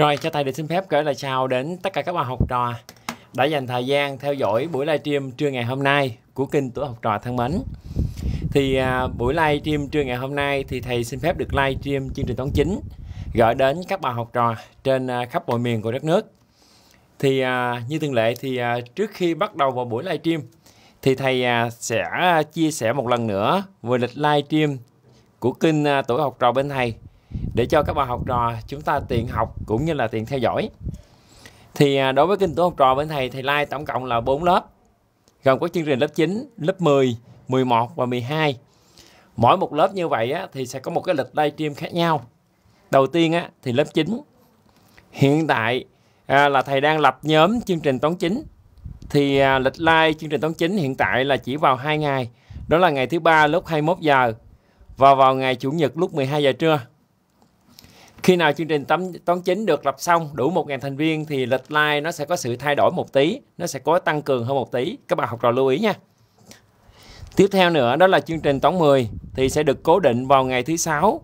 Rồi, cho thầy được xin phép gửi lời chào đến tất cả các bạn học trò đã dành thời gian theo dõi buổi livestream trưa ngày hôm nay của kênh Tuổi Học Trò Thân Mến. Thì buổi livestream trưa ngày hôm nay thì thầy xin phép được livestream chương trình Toán 9 gửi đến các bạn học trò trên khắp mọi miền của đất nước. Thì như thường lệ thì trước khi bắt đầu vào buổi livestream thì thầy sẽ chia sẻ một lần nữa về lịch livestream của kênh Tuổi Học Trò bên thầy, để cho các bạn học trò chúng ta tiện học cũng như là tiện theo dõi. Thì đối với kênh Tuổi Học Trò bên thầy live tổng cộng là 4 lớp, gồm có chương trình lớp 9, lớp 10, 11 và 12. Mỗi một lớp như vậy á, thì sẽ có một cái lịch livestream khác nhau. Đầu tiên á, thì lớp 9. Hiện tại là thầy đang lập nhóm chương trình Toán 9. Thì lịch live chương trình Toán 9 hiện tại là chỉ vào 2 ngày. Đó là ngày thứ ba lúc 21 giờ và vào ngày chủ nhật lúc 12 giờ trưa. Khi nào chương trình Toán 9 được lập xong đủ 1.000 thành viên thì lịch live nó sẽ có sự thay đổi một tí, nó sẽ có tăng cường hơn một tí. Các bạn học trò lưu ý nha. Tiếp theo nữa đó là chương trình Toán 10 thì sẽ được cố định vào ngày thứ sáu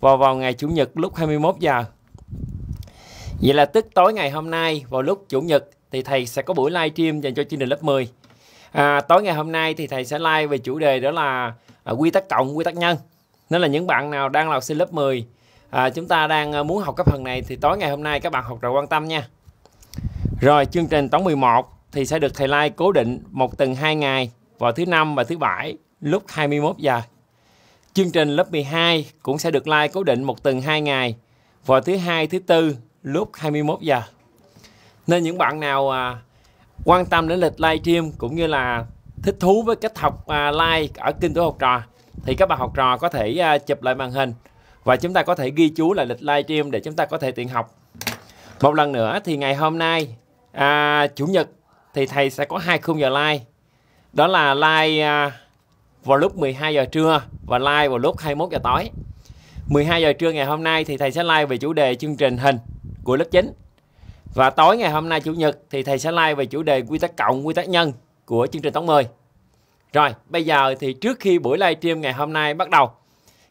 và vào ngày chủ nhật lúc 21 giờ. Vậy là tức tối ngày hôm nay vào lúc chủ nhật thì thầy sẽ có buổi live stream dành cho chương trình lớp 10. Tối ngày hôm nay thì thầy sẽ live về chủ đề đó là quy tắc cộng, quy tắc nhân. Nên là những bạn nào đang là học sinh lớp 10, chúng ta đang muốn học cái phần này thì tối ngày hôm nay các bạn học trò quan tâm nha. Rồi chương trình Toán 11 thì sẽ được thầy live cố định một tuần 2 ngày vào thứ năm và thứ bảy lúc 21 giờ. Chương trình lớp 12 cũng sẽ được live cố định một tuần 2 ngày vào thứ hai, thứ tư lúc 21 giờ. Nên những bạn nào quan tâm đến lịch livestream cũng như là thích thú với cách học live ở kênh Tuổi Học Trò thì các bạn học trò có thể chụp lại màn hình và chúng ta có thể ghi chú lại lịch livestream để chúng ta có thể tiện học. Một lần nữa thì ngày hôm nay chủ nhật thì thầy sẽ có 2 khung giờ live. Đó là live vào lúc 12 giờ trưa và live vào lúc 21 giờ tối. 12 giờ trưa ngày hôm nay thì thầy sẽ live về chủ đề chương trình hình của lớp 9. Và tối ngày hôm nay chủ nhật thì thầy sẽ live về chủ đề quy tắc cộng, quy tắc nhân của chương trình Toán 10. Rồi, bây giờ thì trước khi buổi livestream ngày hôm nay bắt đầu,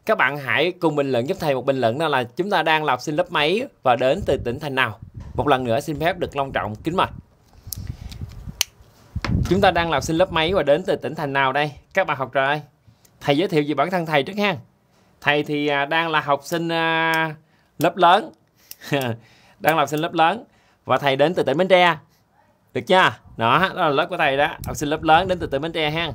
các bạn hãy cùng bình luận giúp thầy một bình luận đó là chúng ta đang là học sinh lớp mấy và đến từ tỉnh thành nào. Một lần nữa xin phép được long trọng kính mời. Chúng ta đang là học sinh lớp mấy và đến từ tỉnh thành nào đây? Các bạn học trò ơi, thầy giới thiệu về bản thân thầy trước ha. Thầy thì đang là học sinh lớp lớn. Đang là học sinh lớp lớn và thầy đến từ tỉnh Bến Tre. Được chưa? Đó là lớp của thầy đó, học sinh lớp lớn đến từ tỉnh Bến Tre ha.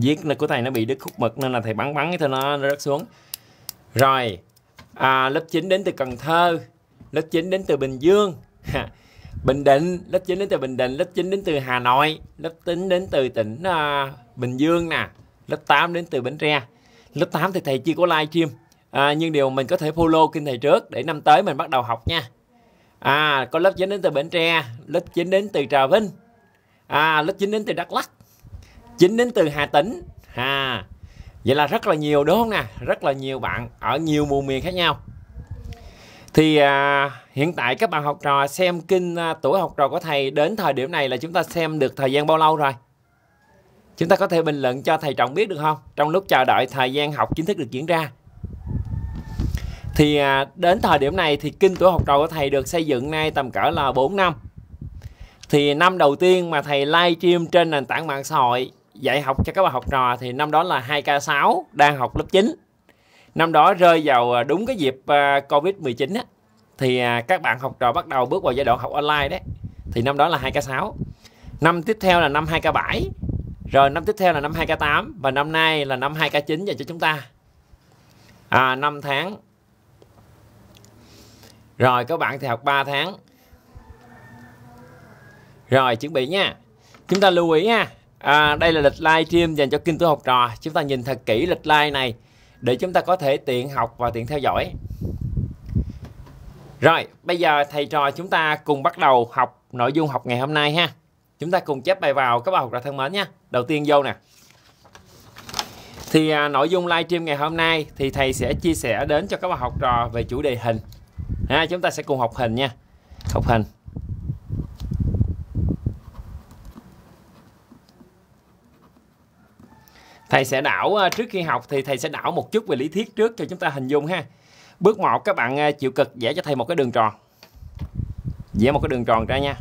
Viết của thầy nó bị đứt khúc mực nên là thầy bắn cái thôi nó rớt xuống. Rồi lớp 9 đến từ Cần Thơ, lớp 9 đến từ Bình Dương, Bình Định, lớp 9 đến từ Bình Định, lớp 9 đến từ Hà Nội, lớp 9 đến từ tỉnh Bình Dương nè, lớp 8 đến từ Bến Tre. Lớp 8 thì thầy chưa có live stream, nhưng điều mình có thể follow kênh thầy trước để năm tới mình bắt đầu học nha. Có lớp 9 đến từ Bến Tre, lớp 9 đến từ Trà Vinh, lớp 9 đến từ Đắk Lắc, 9 đến từ Hà Tĩnh. Vậy là rất là nhiều đúng không nè? Rất là nhiều bạn ở nhiều vùng miền khác nhau. Thì hiện tại các bạn học trò xem kênh Tuổi Học Trò của thầy đến thời điểm này là chúng ta xem được thời gian bao lâu rồi? Chúng ta có thể bình luận cho thầy Trọng biết được không? Trong lúc chờ đợi thời gian học chính thức được diễn ra. Thì đến thời điểm này thì kênh Tuổi Học Trò của thầy được xây dựng nay tầm cỡ là 4 năm. Thì năm đầu tiên mà thầy live stream trên nền tảng mạng xã hội dạy học cho các bạn học trò thì năm đó là 2K6 đang học lớp 9. Năm đó rơi vào đúng cái dịp Covid-19 á, thì các bạn học trò bắt đầu bước vào giai đoạn học online đấy. Thì năm đó là 2K6. Năm tiếp theo là năm 2K7. Rồi năm tiếp theo là năm 2K8 và năm nay là năm 2K9 dành cho chúng ta. 5 tháng. Rồi các bạn thì học 3 tháng. Rồi chuẩn bị nha. Chúng ta lưu ý ha. Đây là lịch live stream dành cho kênh Tuổi Học Trò. Chúng ta nhìn thật kỹ lịch live này để chúng ta có thể tiện học và tiện theo dõi. Rồi bây giờ thầy trò chúng ta cùng bắt đầu học nội dung học ngày hôm nay ha. Chúng ta cùng chép bài vào các bạn học trò thân mến nha. Đầu tiên vô nè. Thì nội dung live stream ngày hôm nay thì thầy sẽ chia sẻ đến cho các bạn học trò về chủ đề hình. Chúng ta sẽ cùng học hình nha. Học hình. Thầy sẽ đảo trước khi học thì thầy sẽ đảo một chút về lý thuyết trước cho chúng ta hình dung ha. Bước 1 các bạn chịu cực vẽ cho thầy một cái đường tròn. Vẽ một cái đường tròn ra nha.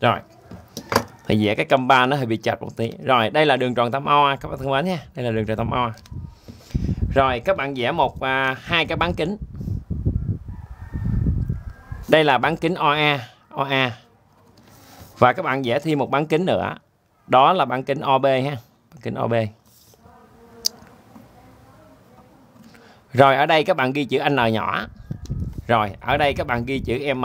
Rồi. Thầy vẽ cái compa nó hơi bị chật một tí. Rồi, đây là đường tròn tam O các bạn thân mến nha. Đây là đường tròn tam O. Rồi các bạn vẽ một hai cái bán kính. Đây là bán kính OA. Và các bạn vẽ thêm một bán kính nữa. Đó là bán kính OB ha, bán kính OB. Rồi ở đây các bạn ghi chữ N nhỏ. Rồi, ở đây các bạn ghi chữ M.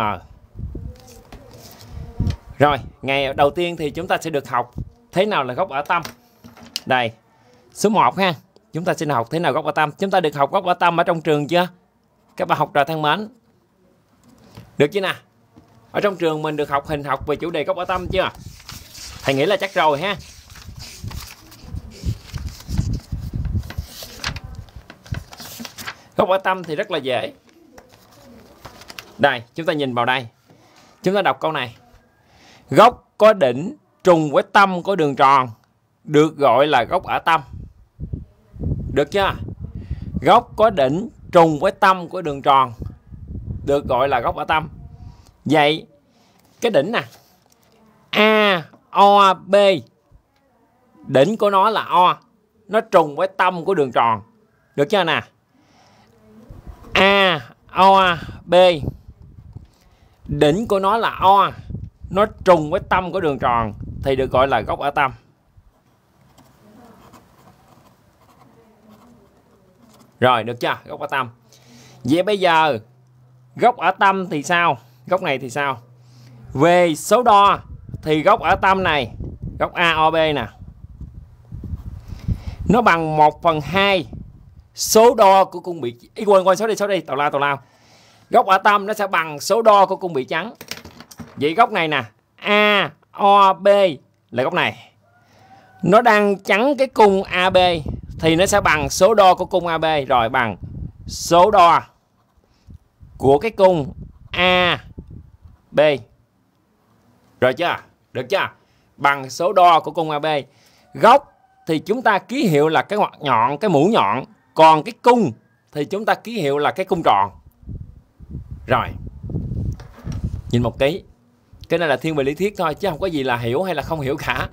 Rồi, ngày đầu tiên thì chúng ta sẽ được học thế nào là góc ở tâm. Đây. Số 1 ha. Chúng ta xin học thế nào góc ở tâm. Chúng ta được học góc ở tâm ở trong trường chưa? Các bạn học trò thân mến. Được chứ nè. Ở trong trường mình được học hình học về chủ đề góc ở tâm chưa? Thầy nghĩ là chắc rồi ha. Góc ở tâm thì rất là dễ. Đây, chúng ta nhìn vào đây. Chúng ta đọc câu này. Góc có đỉnh trùng với tâm của đường tròn được gọi là góc ở tâm. Được chưa? Góc có đỉnh trùng với tâm của đường tròn được gọi là góc ở tâm. Vậy cái đỉnh nè, AOB, đỉnh của nó là O, nó trùng với tâm của đường tròn. Được chưa nè? AOB, đỉnh của nó là O, nó trùng với tâm của đường tròn thì được gọi là góc ở tâm. Rồi, được chưa? Góc ở tâm. Vậy bây giờ góc ở tâm thì sao? Góc này thì sao? Về số đo thì góc ở tâm này, góc AOB nè, nó bằng 1/2 số đo của cung bị Quên, số đi. Tào lao. Góc ở tâm nó sẽ bằng số đo của cung bị trắng. Vậy góc này nè, AOB là góc này. Nó đang chắn cái cung AB thì nó sẽ bằng số đo của cung AB. Rồi bằng số đo của cái cung AB. Rồi chưa? Được chưa? Bằng số đo của cung AB. Góc thì chúng ta ký hiệu là cái ngoặc nhọn, cái mũ nhọn. Còn cái cung thì chúng ta ký hiệu là cái cung tròn. Rồi. Nhìn một cái này là thiên về lý thuyết thôi chứ không có gì là hiểu hay là không hiểu cả.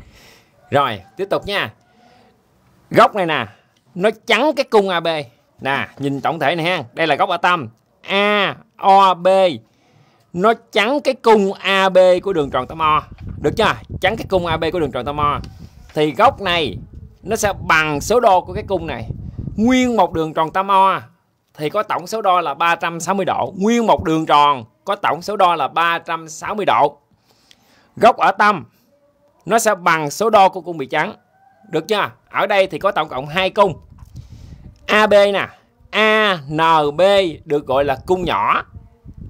Rồi, tiếp tục nha. Góc này nè, nó chắn cái cung AB. Nè, nhìn tổng thể này ha. Đây là góc ở tâm. AOB nó chắn cái cung AB của đường tròn tam O. Được chưa? Chắn cái cung AB của đường tròn tam O. Thì góc này nó sẽ bằng số đo của cái cung này. Nguyên một đường tròn tam O thì có tổng số đo là 360 độ. Nguyên một đường tròn có tổng số đo là 360 độ. Góc ở tâm nó sẽ bằng số đo của cung bị trắng. Được chưa? Ở đây thì có tổng cộng 2 cung. AB nè, ANB được gọi là cung nhỏ,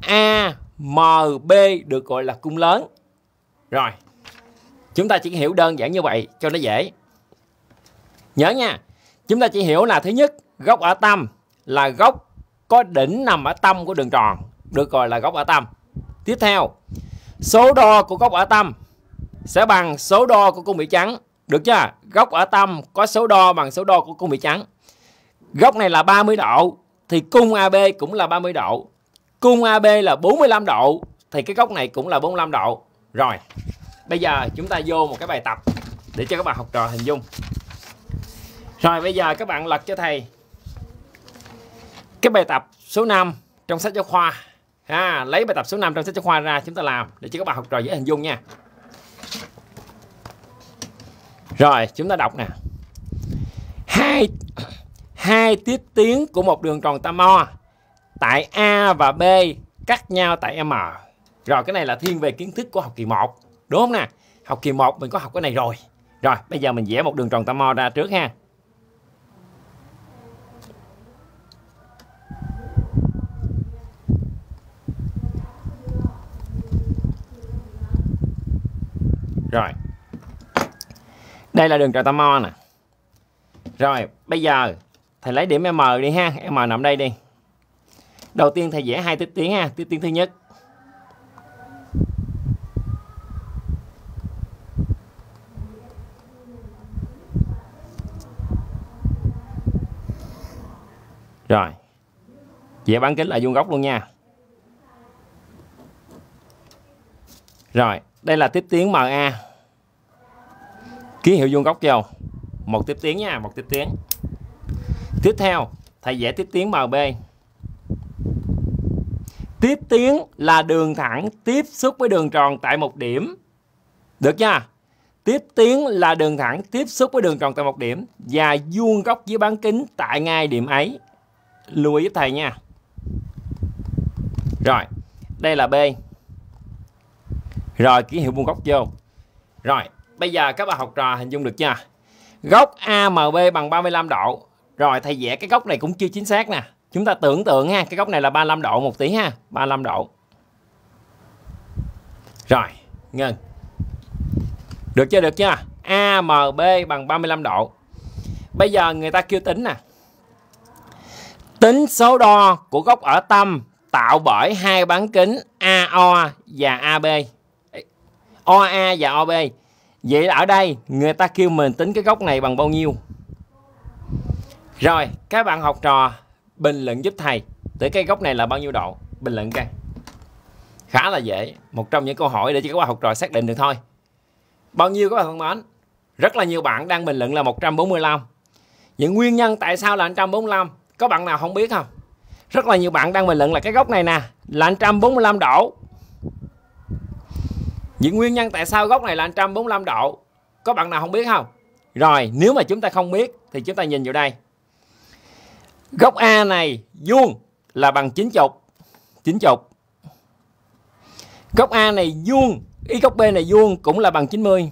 AMB được gọi là cung lớn. Rồi. Chúng ta chỉ hiểu đơn giản như vậy cho nó dễ. Nhớ nha, chúng ta chỉ hiểu là thứ nhất, góc ở tâm là góc có đỉnh nằm ở tâm của đường tròn, được gọi là góc ở tâm. Tiếp theo, số đo của góc ở tâm sẽ bằng số đo của cung bị trắng. Được chưa? Góc ở tâm có số đo bằng số đo của cung bị trắng. Góc này là 30 độ thì cung AB cũng là 30 độ. Cung AB là 45 độ thì cái góc này cũng là 45 độ. Rồi. Bây giờ chúng ta vô một cái bài tập để cho các bạn học trò hình dung. Rồi bây giờ các bạn lật cho thầy cái bài tập số 5 trong sách giáo khoa. Lấy bài tập số 5 trong sách giáo khoa ra chúng ta làm để cho các bạn học trò dễ hình dung nha. Rồi, chúng ta đọc nè. Hai tiếp tiến của một đường tròn tam O tại A và B cắt nhau tại M. Rồi, cái này là thiên về kiến thức của học kỳ 1, đúng không nè? Học kỳ 1 mình có học cái này rồi. Rồi, bây giờ mình vẽ một đường tròn tam O ra trước ha. Rồi. Đây là đường tròn tam O nè. Rồi, bây giờ Thầy lấy điểm M đi ha, M nằm đây đi. Đầu tiên thầy vẽ hai tiếp tuyến ha, tiếp tuyến thứ nhất. Rồi. Vẽ bán kính là vuông góc luôn nha. Rồi, đây là tiếp tuyến MA. Ký hiệu vuông góc vô. Một tiếp tuyến nha, một tiếp tuyến. Tiếp theo, thầy vẽ tiếp tuyến MB. Tiếp tuyến là đường thẳng tiếp xúc với đường tròn tại một điểm. Được nha. Tiếp tuyến là đường thẳng tiếp xúc với đường tròn tại một điểm và vuông góc với bán kính tại ngay điểm ấy. Lưu ý với thầy nha. Rồi, đây là B. Rồi, ký hiệu vuông góc vô. Rồi, bây giờ các bạn học trò hình dung được chưa? Góc AMB bằng 35 độ. Rồi, thầy vẽ cái góc này cũng chưa chính xác nè. Chúng ta tưởng tượng ha, cái góc này là 35 độ một tí ha, 35 độ. Rồi, ngừng. Được chưa, được chưa? AMB bằng 35 độ. Bây giờ người ta kêu tính nè. Tính số đo của góc ở tâm tạo bởi hai bán kính AO và AB. OA và OB. Vậy là ở đây người ta kêu mình tính cái góc này bằng bao nhiêu. Rồi, các bạn học trò bình luận giúp thầy tới cái góc này là bao nhiêu độ. Bình luận coi. Khá là dễ. Một trong những câu hỏi để cho các bạn học trò xác định được thôi. Bao nhiêu các bạn thân mến? Rất là nhiều bạn đang bình luận là 145. Những nguyên nhân tại sao là 145? Có bạn nào không biết không? Rất là nhiều bạn đang bình luận là cái góc này nè là 145 độ. Những nguyên nhân tại sao góc này là 145 độ. Có bạn nào không biết không? Rồi, nếu mà chúng ta không biết thì chúng ta nhìn vào đây. Góc A này vuông là bằng 90. Góc A này vuông, ý góc B này vuông cũng là bằng 90.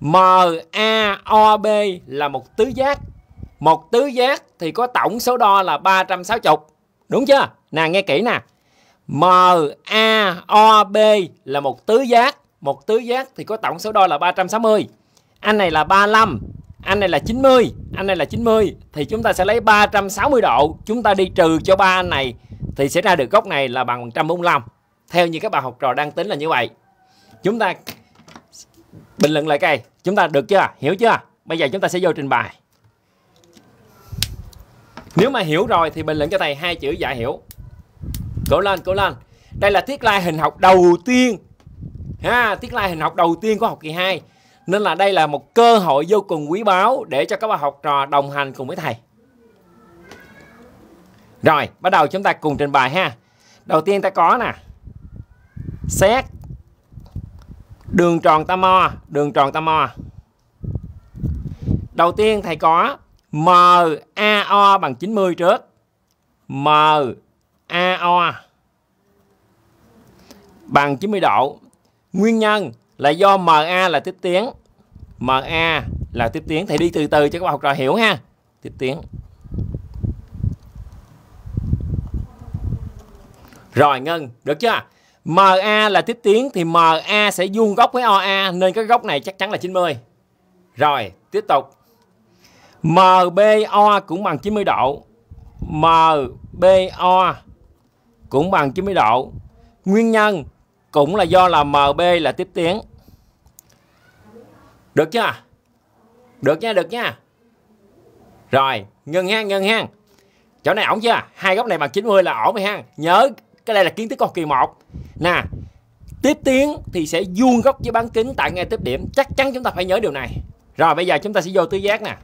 MAOB là một tứ giác. Một tứ giác thì có tổng số đo là 360. Đúng chưa? Nè, nghe kỹ nè. MAOB là một tứ giác. Một tứ giác thì có tổng số đo là 360. Anh này là 35. Anh này là 90. Anh này là 90. Thì chúng ta sẽ lấy 360 độ. Chúng ta đi trừ cho 3 anh này. Thì sẽ ra được góc này là bằng 145. Theo như các bạn học trò đang tính là như vậy. Chúng ta bình luận lại coi. Chúng ta được chưa? Hiểu chưa? Bây giờ chúng ta sẽ vô trình bày. Nếu mà hiểu rồi thì bình luận cho thầy hai chữ dạ hiểu. Cố lên, cố lên. Đây là tiết lai hình học đầu tiên. Ha, tiết lai hình học đầu tiên của học kỳ 2. Nên là đây là một cơ hội vô cùng quý báu để cho các bạn học trò đồng hành cùng với thầy. Rồi, bắt đầu chúng ta cùng trình bày ha. Đầu tiên ta có nè. Xét đường tròn tam o, đường tròn tam o. Đầu tiên thầy có MAO bằng 90 trước. MAO bằng 90 độ. Nguyên nhân là do MA là tiếp tuyến. MA là tiếp tuyến. Thầy đi từ từ cho các bạn học trò hiểu ha. Tiếp tuyến. Rồi, ngưng. Được chưa? MA là tiếp tuyến thì MA sẽ vuông góc với OA nên cái góc này chắc chắn là 90. Rồi, tiếp tục. MBO cũng bằng 90 độ. MBO cũng bằng 90 độ. Nguyên nhân cũng là do là MB là tiếp tuyến. Được chưa? Được nha, được nha. Rồi, ngừng hang, ngừng hang. Chỗ này ổn chưa? Hai góc này bằng 90 là ổn rồi hang. Nhớ cái đây là kiến thức của học kỳ 1. Nè, tiếp tuyến thì sẽ vuông góc với bán kính tại ngay tiếp điểm. Chắc chắn chúng ta phải nhớ điều này. Rồi, bây giờ chúng ta sẽ vô tứ giác nè.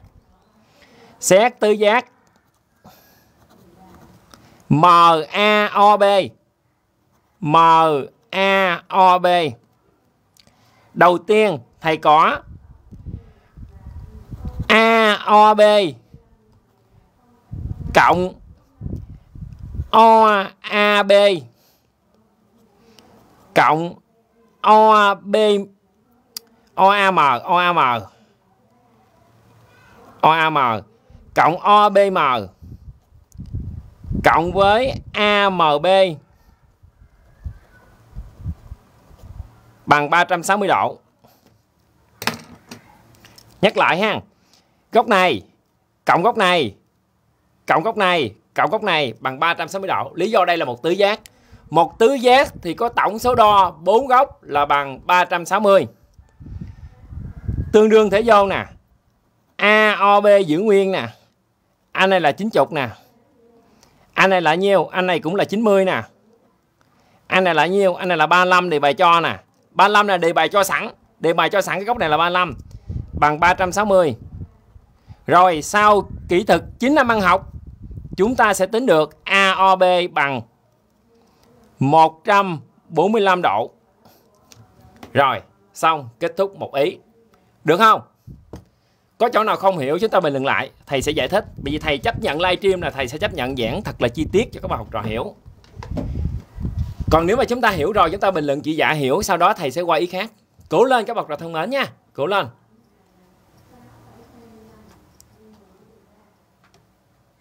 Xét tứ giác MAOB. MAOB. Đầu tiên thầy có AOB cộng OAB cộng OAM cộng OBM cộng với AMB bằng 360 độ. Nhắc lại ha. Góc này cộng góc này cộng góc này bằng 360 độ. Lý do đây là một tứ giác. Một tứ giác thì có tổng số đo 4 góc là bằng 360. Tương đương thể vô nè. AOB giữ nguyên nè. Anh này là 90 nè. Anh này là nhiêu? Anh này cũng là 90 nè. Anh này là nhiêu? Anh này là 35 đề bài cho nè. 35 là đề bài cho sẵn. Đề bài cho sẵn cái góc này là 35 bằng 360. Rồi sau kỹ thuật 9 năm ăn học, chúng ta sẽ tính được AOB bằng 145 độ. Rồi, xong, kết thúc một ý. Được không? Có chỗ nào không hiểu chúng ta bình luận lại, thầy sẽ giải thích. Bởi vì thầy chấp nhận livestream là thầy sẽ chấp nhận giảng thật là chi tiết cho các bạn học trò hiểu. Còn nếu mà chúng ta hiểu rồi, chúng ta bình luận chị dạ hiểu, sau đó thầy sẽ qua ý khác. Cố lên các bạn học trò thân mến nha. Cố lên.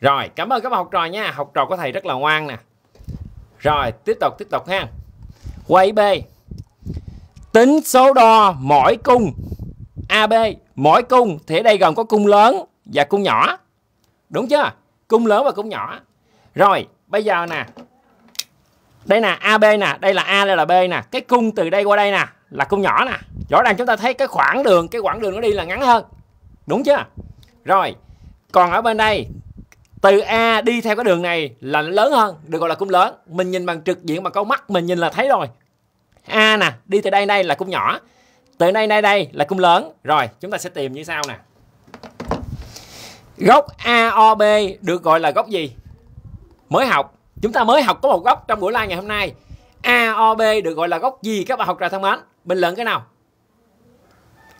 Rồi, cảm ơn các bạn học trò nha. Học trò của thầy rất là ngoan nè. Rồi, tiếp tục ha. Quay B. Tính số đo mỗi cung AB. Mỗi cung thì ở đây gồm có cung lớn và cung nhỏ. Đúng chưa? Cung lớn và cung nhỏ. Rồi, bây giờ nè. Đây nè, AB nè. Đây là A, đây là B nè. Cái cung từ đây qua đây nè là cung nhỏ nè. Rõ ràng chúng ta thấy cái quãng đường nó đi là ngắn hơn. Đúng chưa? Rồi, còn ở bên đây, từ A đi theo cái đường này là lớn hơn, được gọi là cung lớn. Mình nhìn bằng trực diện bằng con mắt mình nhìn là thấy rồi. A nè, đi từ đây là cung nhỏ. Từ đây là cung lớn. Rồi, chúng ta sẽ tìm như sau nè. Góc AOB được gọi là góc gì? Mới học. Chúng ta mới học có một góc trong buổi live ngày hôm nay. AOB được gọi là góc gì các bạn học trò thân mến? Bình luận cái nào?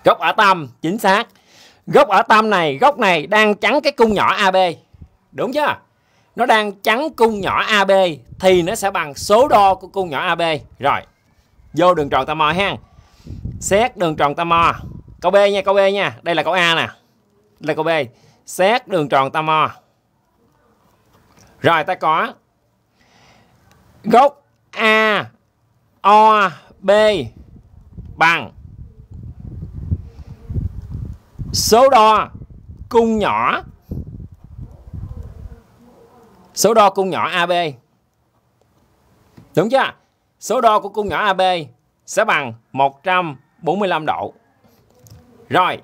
Góc ở tâm, chính xác. Góc ở tâm này, góc này đang chắn cái cung nhỏ AB. Đúng chưa? Nó đang chắn cung nhỏ AB thì nó sẽ bằng số đo của cung nhỏ AB. Rồi, vô đường tròn tò mò ha. Xét đường tròn tò mò. Câu B nha, câu B nha. Đây là câu A nè. Đây là câu B. Xét đường tròn tò mò. Rồi ta có góc AOB bằng số đo cung nhỏ. Số đo cung nhỏ AB. Đúng chưa? Số đo của cung nhỏ AB sẽ bằng 145 độ. Rồi,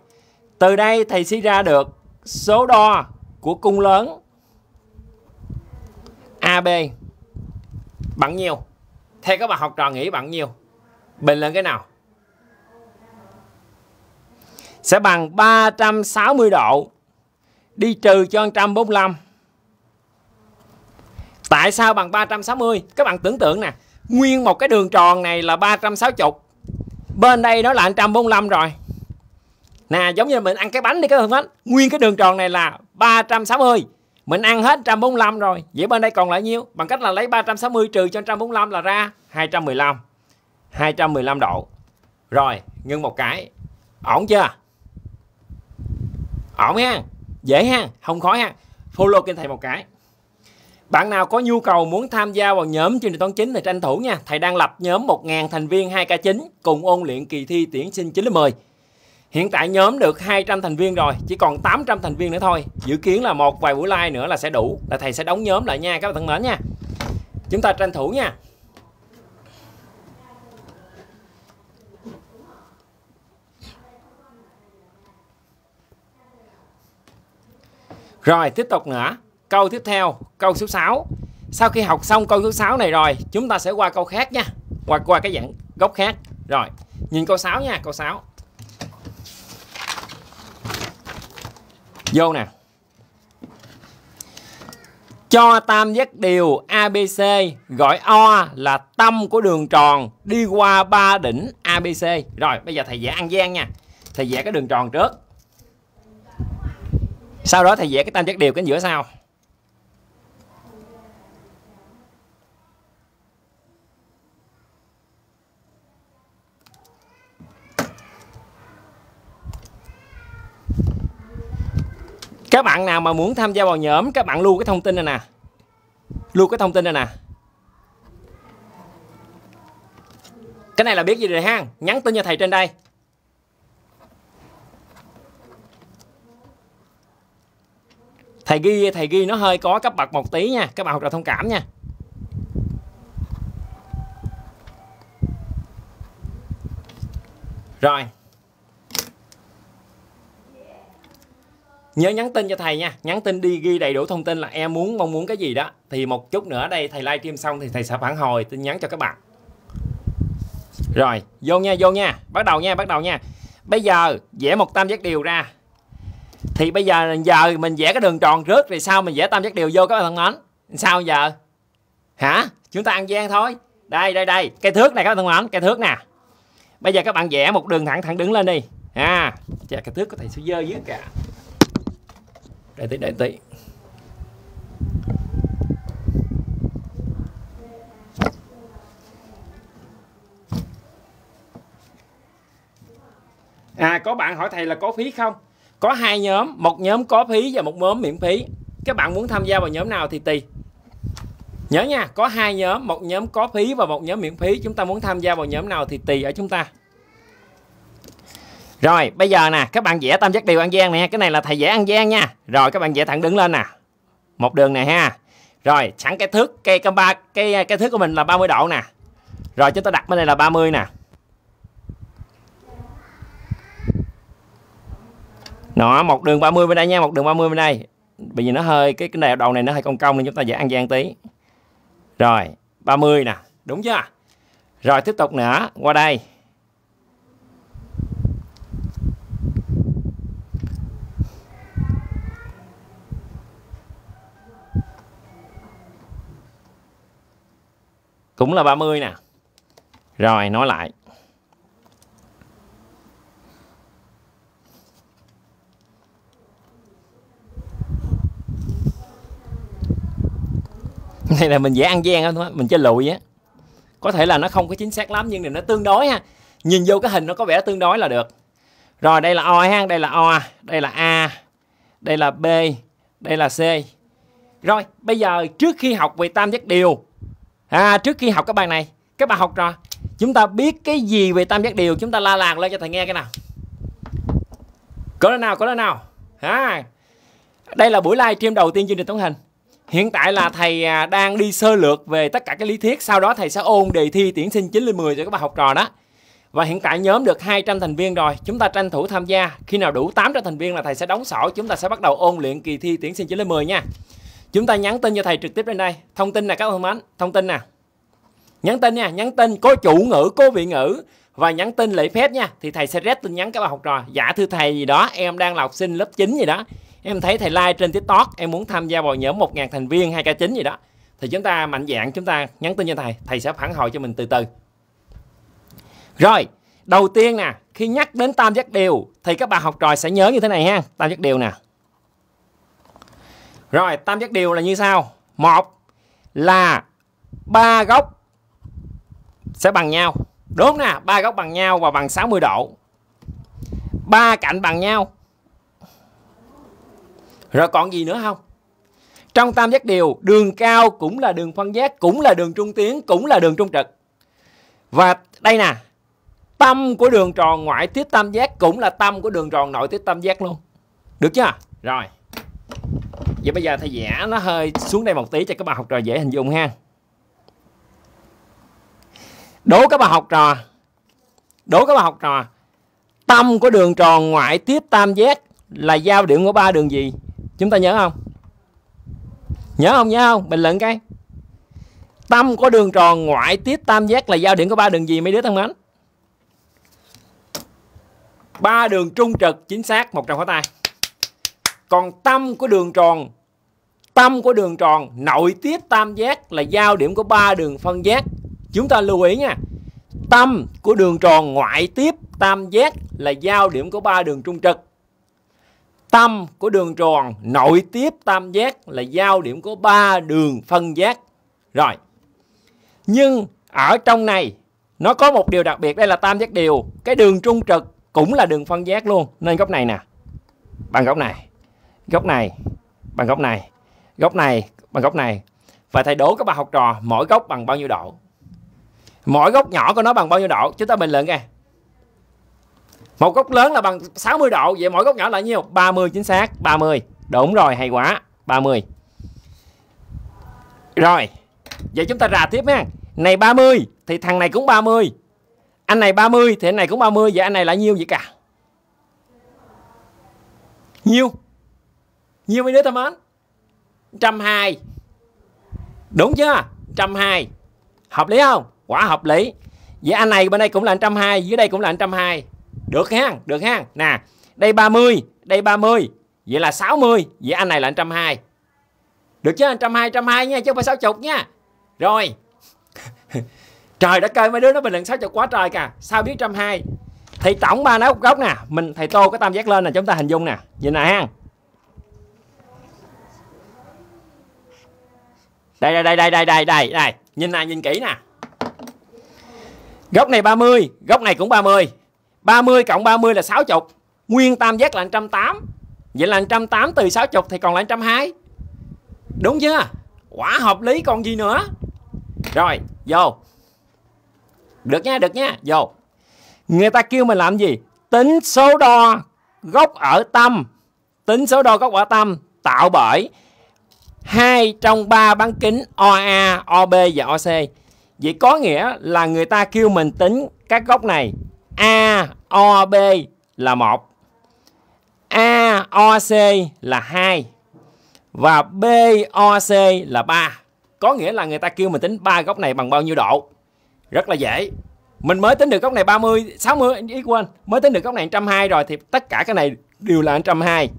từ đây thầy suy ra được số đo của cung lớn AB bằng nhiêu? Theo các bạn học trò nghĩ bằng nhiêu? Bình luận cái nào? Sẽ bằng 360 độ đi trừ cho 145. Tại sao bằng 360? Các bạn tưởng tượng nè, nguyên một cái đường tròn này là 360. Bên đây nó là 145 rồi. Nè, giống như mình ăn cái bánh đi các bạn hết. Nguyên cái đường tròn này là 360. Mình ăn hết 145 rồi. Vậy bên đây còn lại nhiêu? Bằng cách là lấy 360 trừ cho 145 là ra 215. 215 độ. Rồi, ngưng một cái. Ổn chưa? Ổn ha. Dễ ha, không khó ha. Follow kênh thầy một cái. Bạn nào có nhu cầu muốn tham gia vào nhóm chương trình toán 9 thì tranh thủ nha. Thầy đang lập nhóm 1000 thành viên 2K9 cùng ôn luyện kỳ thi tuyển sinh 9/10. Hiện tại nhóm được 200 thành viên rồi, chỉ còn 800 thành viên nữa thôi. Dự kiến là một vài buổi live nữa là sẽ đủ, là thầy sẽ đóng nhóm lại nha các bạn thân mến nha. Chúng ta tranh thủ nha. Rồi, tiếp tục nữa. Câu tiếp theo, câu số 6. Sau khi học xong câu số 6 này rồi, chúng ta sẽ qua câu khác nha. Qua cái dạng góc khác. Rồi, nhìn câu 6 nha, câu 6. Vô nè. Cho tam giác điều ABC gọi O là tâm của đường tròn đi qua 3 đỉnh ABC. Rồi, bây giờ thầy vẽ ăn gian nha. Thầy vẽ cái đường tròn trước. Sau đó thầy vẽ cái tam giác điều cái giữa sau. Các bạn nào mà muốn tham gia vào nhóm, các bạn lưu cái thông tin này nè. Lưu cái thông tin này nè. Cái này là biết gì rồi ha. Nhắn tin cho thầy trên đây. Thầy ghi nó hơi có cấp bậc một tí nha, các bạn học trò thông cảm nha. Rồi, nhớ nhắn tin cho thầy nha, nhắn tin đi ghi đầy đủ thông tin là em muốn mong muốn cái gì đó. Thì một chút nữa đây thầy livestream xong thì thầy sẽ phản hồi tin nhắn cho các bạn. Rồi, vô nha, bắt đầu nha. Bây giờ vẽ một tam giác điều ra. Thì bây giờ mình vẽ cái đường tròn trước rồi sau mình vẽ tam giác điều vô các bạn thân mến. Sao giờ? Hả? Chúng ta ăn gian thôi. Đây, cây thước này các bạn thân mến, cây thước nè. Bây giờ các bạn vẽ một đường thẳng đứng lên đi. Cái thước của thầy sẽ dơ dưới cả. Để tí. Có bạn hỏi thầy là có phí không? Có hai nhóm, một nhóm có phí và một nhóm miễn phí. Các bạn muốn tham gia vào nhóm nào thì tùy. Nhớ nha, có hai nhóm, một nhóm có phí và một nhóm miễn phí. Chúng ta muốn tham gia vào nhóm nào thì tùy ở chúng ta. Rồi, bây giờ nè, các bạn vẽ tam giác điều ăn gian nè. Cái này là thầy vẽ ăn gian nha. Rồi, các bạn vẽ thẳng đứng lên nè. Một đường này ha. Rồi, sẵn cái thước, cái thước của mình là 30 độ nè. Rồi, chúng ta đặt bên đây là 30 nè. Đó, một đường 30 bên đây nha, một đường 30 bên đây. Bởi vì nó hơi, cái này đầu này nó hơi cong nên chúng ta vẽ ăn gian tí. Rồi, 30 nè, đúng chưa? Rồi, tiếp tục nữa, qua đây. Cũng là 30 nè. Rồi, nói lại. Này là mình vẽ ăn gian thôi, mình chơi lụi á. Có thể là nó không có chính xác lắm nhưng mà nó tương đối ha. Nhìn vô cái hình nó có vẻ tương đối là được. Rồi đây là O ha, đây là O, đây là A, đây là B, đây là C. Rồi, bây giờ trước khi học về tam giác điều, trước khi học các bài này, các bạn học trò, chúng ta biết cái gì về tam giác điều chúng ta la làng lên cho thầy nghe cái nào. Có đó nào. Đây là buổi livestream đầu tiên chương trình Toán Hình. Hiện tại là thầy đang đi sơ lược về tất cả cái lý thuyết, sau đó thầy sẽ ôn đề thi tuyển sinh 9/10 cho các bạn học trò đó. Và hiện tại nhóm được 200 thành viên rồi, chúng ta tranh thủ tham gia. Khi nào đủ 800 thành viên là thầy sẽ đóng sổ, chúng ta sẽ bắt đầu ôn luyện kỳ thi tuyển sinh 9/10 nha. Chúng ta nhắn tin cho thầy trực tiếp lên đây. Thông tin nè các bạn, thông tin nè. Nhắn tin nha, nhắn tin có chủ ngữ, có vị ngữ và nhắn tin lễ phép nha. Thì thầy sẽ rep tin nhắn các bạn học trò. Dạ thưa thầy gì đó, em đang là học sinh lớp 9 gì đó. Em thấy thầy like trên TikTok, em muốn tham gia vào nhóm 1000 thành viên 2K9 gì đó. Thì chúng ta mạnh dạn, chúng ta nhắn tin cho thầy sẽ phản hồi cho mình từ từ. Rồi, đầu tiên nè, khi nhắc đến tam giác điều thì các bạn học trò sẽ nhớ như thế này ha, tam giác điều nè. Rồi, tam giác điều là như sau. Một là ba góc sẽ bằng nhau. Đúng nè, ba góc bằng nhau và bằng 60 độ. Ba cạnh bằng nhau. Rồi còn gì nữa không? Trong tam giác điều, đường cao cũng là đường phân giác, cũng là đường trung tuyến, cũng là đường trung trực. Và đây nè, tâm của đường tròn ngoại tiếp tam giác cũng là tâm của đường tròn nội tiếp tam giác luôn. Được chưa? Rồi. Vậy bây giờ thầy vẽ nó hơi xuống đây một tí cho các bạn học trò dễ hình dung ha. Đố các bạn học trò, tâm của đường tròn ngoại tiếp tam giác là giao điểm của ba đường gì? Chúng ta nhớ không? Nhớ không? Bình luận cái. Tâm của đường tròn ngoại tiếp tam giác là giao điểm của ba đường gì mấy đứa thân mến? Ba đường trung trực, chính xác, một tràng pháo tay. Còn tâm của đường tròn nội tiếp tam giác là giao điểm của ba đường phân giác. Chúng ta lưu ý nha. Tâm của đường tròn ngoại tiếp tam giác là giao điểm của ba đường trung trực. Tâm của đường tròn nội tiếp tam giác là giao điểm của ba đường phân giác. Rồi. Nhưng ở trong này nó có một điều đặc biệt, đây là tam giác điều, cái đường trung trực cũng là đường phân giác luôn, nên góc này nè bằng góc này, góc này bằng góc này, góc này bằng góc này. Và thầy đố các bạn học trò mỗi góc bằng bao nhiêu độ? Mỗi góc nhỏ của nó bằng bao nhiêu độ? Chúng ta bình luận kìa. Một góc lớn là bằng 60 độ, vậy mỗi góc nhỏ là nhiêu? 30, chính xác, 30. Đúng rồi, hay quá. 30. Rồi, vậy chúng ta rà tiếp ha. Này 30 thì thằng này cũng 30. Anh này 30 thì anh này cũng 30. Vậy anh này là nhiêu vậy cả? Nhiêu? Nhiêu mấy đứa ta mến? 120. Đúng chưa? 120. Hợp lý không? Quả hợp lý. Vậy anh này bên đây cũng là 120, dưới đây cũng là 120. Được ha, được ha. Nè, đây 30, đây 30. Vậy là 60. Vậy anh này là 120. Được chứ? 120 nha, chứ không phải 60 nha. Rồi. Trời đất ơi, mấy đứa nó bình luận 60 quá trời cả. Sao biết 120? Thì tổng ba nấu góc nè, mình thầy tô cái tam giác lên nè, chúng ta hình dung nè. Nhìn nè ha. Đây. Nhìn nè, nhìn kỹ nè. Góc này 30, góc này cũng 30. 30 cộng 30 là 60. Nguyên tam giác là 180. Vậy là 180 từ 60 thì còn lại 120. Đúng chưa? Quả hợp lý còn gì nữa. Rồi, vô. Được nha, vô. Người ta kêu mình làm gì? Tính số đo góc ở tâm. Tính số đo góc ở tâm tạo bởi 2 trong 3 bán kính OA, OB và OC. Vậy có nghĩa là người ta kêu mình tính các góc này. AOB là 1. AOC là 2. Và BOC là 3. Có nghĩa là người ta kêu mình tính ba góc này bằng bao nhiêu độ. Rất là dễ. Mình mới tính được góc này 30, 60, quên. Mới tính được góc này 120 rồi. Thì tất cả cái này đều là 120.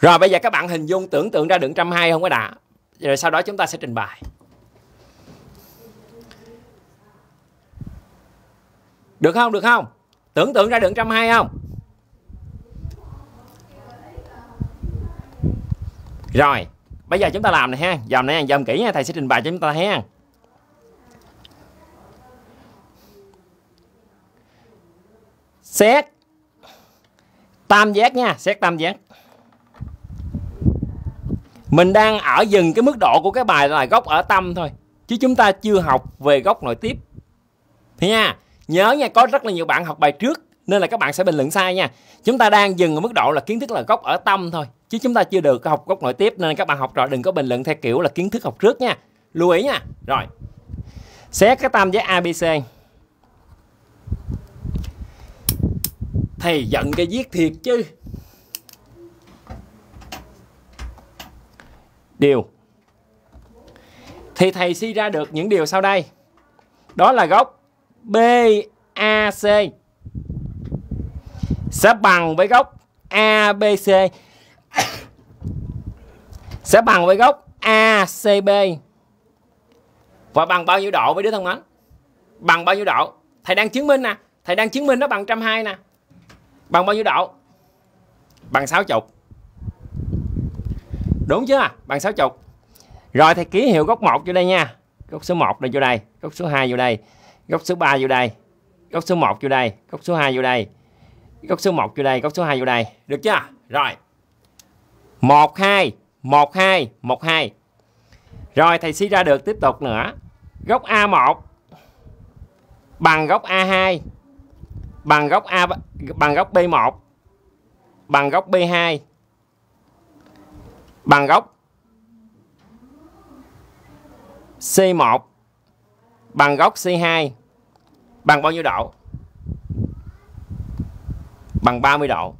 Rồi bây giờ các bạn hình dung tưởng tượng ra được 120 không có đã. Rồi sau đó chúng ta sẽ trình bày. Được không? Được không? Tưởng tượng ra được 120 không? Rồi, bây giờ chúng ta làm này ha, dòm này, dòm kỹ nha, thầy sẽ trình bày cho chúng ta ha. Xét tam giác nha, xét tam giác. Mình đang ở dừng cái mức độ của cái bài là góc ở tâm thôi, chứ chúng ta chưa học về góc nội tiếp. Thì nha, nhớ nha, có rất là nhiều bạn học bài trước nên là các bạn sẽ bình luận sai nha. Chúng ta đang dừng ở mức độ là kiến thức là góc ở tâm thôi, chứ chúng ta chưa được học góc nội tiếp, nên các bạn học trò đừng có bình luận theo kiểu là kiến thức học trước nha. Lưu ý nha. Rồi. Xét cái tam giác ABC. Thầy giận cái viết thiệt chứ. Điều. Thì thầy suy ra được những điều sau đây. Đó là góc BAC sẽ bằng với góc ABC, sẽ bằng với góc ACB. Và bằng bao nhiêu độ với đứa thân mến? Bằng bao nhiêu độ? Thầy đang chứng minh nè, thầy đang chứng minh nó bằng 120 nè. Bằng bao nhiêu độ? Bằng 60. Đúng chưa? Bằng 60. Rồi thầy ký hiệu góc 1 vô đây nha. Góc số 1 này vô đây, góc số 2 vô đây, góc số 3 vô đây, góc số 1 vô đây, góc số 2 vô đây, góc số 1 vô đây, góc số 2 vô đây. Được chưa? Rồi. 1, 2, 1, 2, 1, 2. Rồi thầy suy ra được tiếp tục nữa. Góc A1 bằng góc A2, bằng góc B1, bằng góc B2, bằng góc C1, bằng góc C2, bằng bao nhiêu độ? Bằng 30 độ.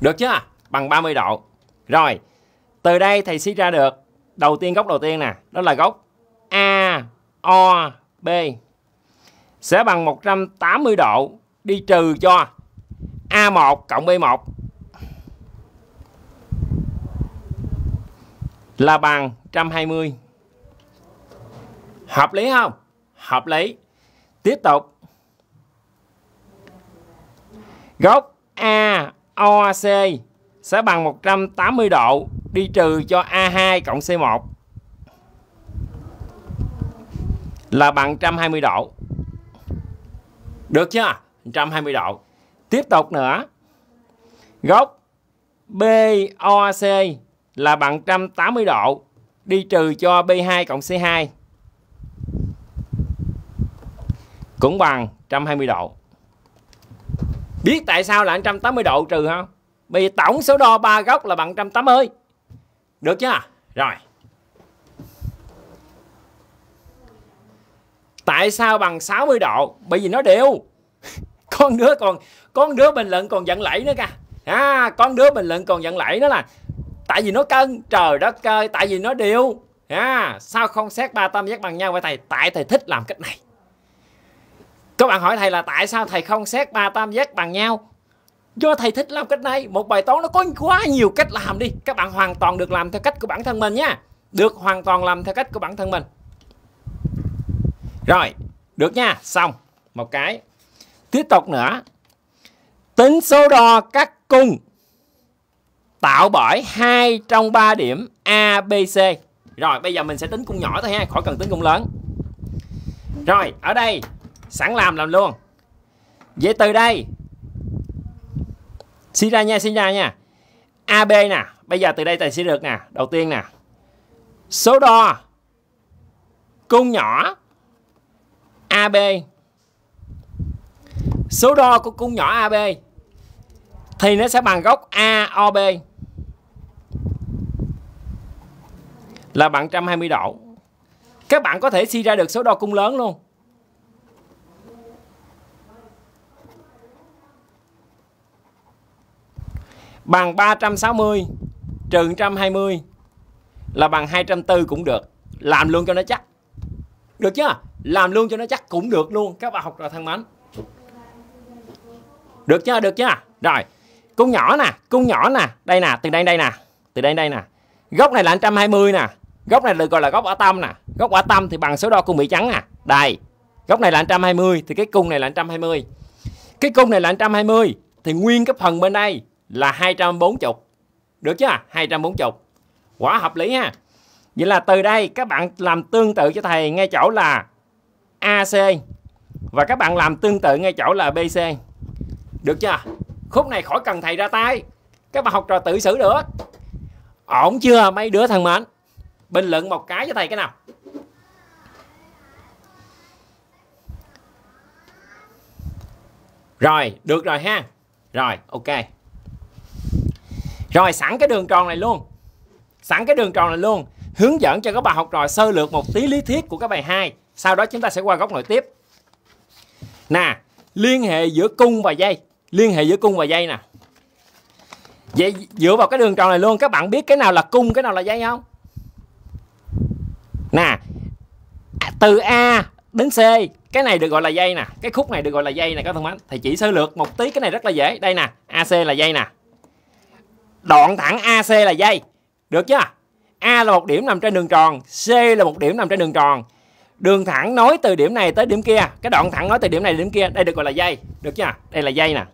Được chưa? Bằng 30 độ. Rồi, từ đây thầy suy ra được đầu tiên góc đầu tiên nè, đó là góc AOB sẽ bằng 180 độ đi trừ cho A1 cộng B1 là bằng 120. Hợp lý không? Hợp lý. Tiếp tục. Góc AOC sẽ bằng 180 độ đi trừ cho A2 cộng C1 là bằng 120 độ. Được chưa? 120 độ. Tiếp tục nữa. Góc BOC là bằng 180 độ đi trừ cho B2 cộng C2 cũng bằng 120 độ. Biết tại sao là 180 độ trừ không? Vì tổng số đo 3 góc là bằng 180. Được chứ? Rồi. Tại sao bằng 60 độ? Bởi vì nó đều. Con đứa bình luận còn giận lẫy nữa kìa. Con đứa bình luận còn giận lẫy đó là tại vì nó cân, trời đất ơi, tại vì nó đều. Sao không xét 3 tam giác bằng nhau vậy thầy? Tại thầy thích làm cách này. Các bạn hỏi thầy là tại sao thầy không xét 3 tam giác bằng nhau? Do thầy thích làm cách này. Một bài toán nó có quá nhiều cách làm đi. Các bạn hoàn toàn được làm theo cách của bản thân mình nha. Được hoàn toàn làm theo cách của bản thân mình. Rồi, được nha, xong. Một cái. Tiếp tục nữa. Tính số đo các cung tạo bởi 2 trong 3 điểm A, B, C. Rồi, bây giờ mình sẽ tính cung nhỏ thôi ha, khỏi cần tính cung lớn. Rồi, ở đây sẵn làm luôn. Vậy từ đây xin ra nha. AB nè, bây giờ từ đây thầy sẽ được nè, đầu tiên nè. Số đo cung nhỏ AB. Số đo của cung nhỏ AB thì nó sẽ bằng góc AOB là bằng 120 độ. Các bạn có thể suy ra được số đo cung lớn luôn. Bằng 360 trừ 120 là bằng 240 cũng được. Làm luôn cho nó chắc. Được chưa? Làm luôn cho nó chắc cũng được luôn. Các bạn học trò thân mến. Được chưa? Được chưa? Rồi. Cung nhỏ nè. Đây nè. Từ đây nè. Góc này là 120 nè. Góc này được gọi là góc ở tâm nè. Góc ở tâm thì bằng số đo cung bị trắng nè. Đây. Góc này là 120. Thì cái cung này là 120. Cái cung này là 120. Thì nguyên cái phần bên đây là 240. Được chứ? 240. Quá hợp lý ha. Vậy là từ đây các bạn làm tương tự cho thầy ngay chỗ là AC. Và các bạn làm tương tự ngay chỗ là BC. Được chưa? Khúc này khỏi cần thầy ra tay. Các bạn học trò tự xử được. Ổn chưa mấy đứa thân mến? Bình luận một cái cho thầy cái nào. Rồi, được rồi ha. Rồi, ok. Rồi, sẵn cái đường tròn này luôn. Hướng dẫn cho các bạn học trò sơ lược một tí lý thuyết của cái bài 2. Sau đó chúng ta sẽ qua góc nội tiếp. Nè, liên hệ giữa cung và dây nè. Vậy dựa vào cái đường tròn này luôn, các bạn biết cái nào là cung, cái nào là dây không? Nè, từ A đến C, cái này được gọi là dây nè. Cái khúc này được gọi là dây nè các bạn thân mến. Thầy chỉ sơ lược một tí, cái này rất là dễ. Đây nè, AC là dây nè. Đoạn thẳng AC là dây. Được chưa? A là một điểm nằm trên đường tròn, C là một điểm nằm trên đường tròn. Đường thẳng nối từ điểm này tới điểm kia, cái đoạn thẳng nối từ điểm này đến điểm kia, đây được gọi là dây. Được chưa? Đây là dây nè.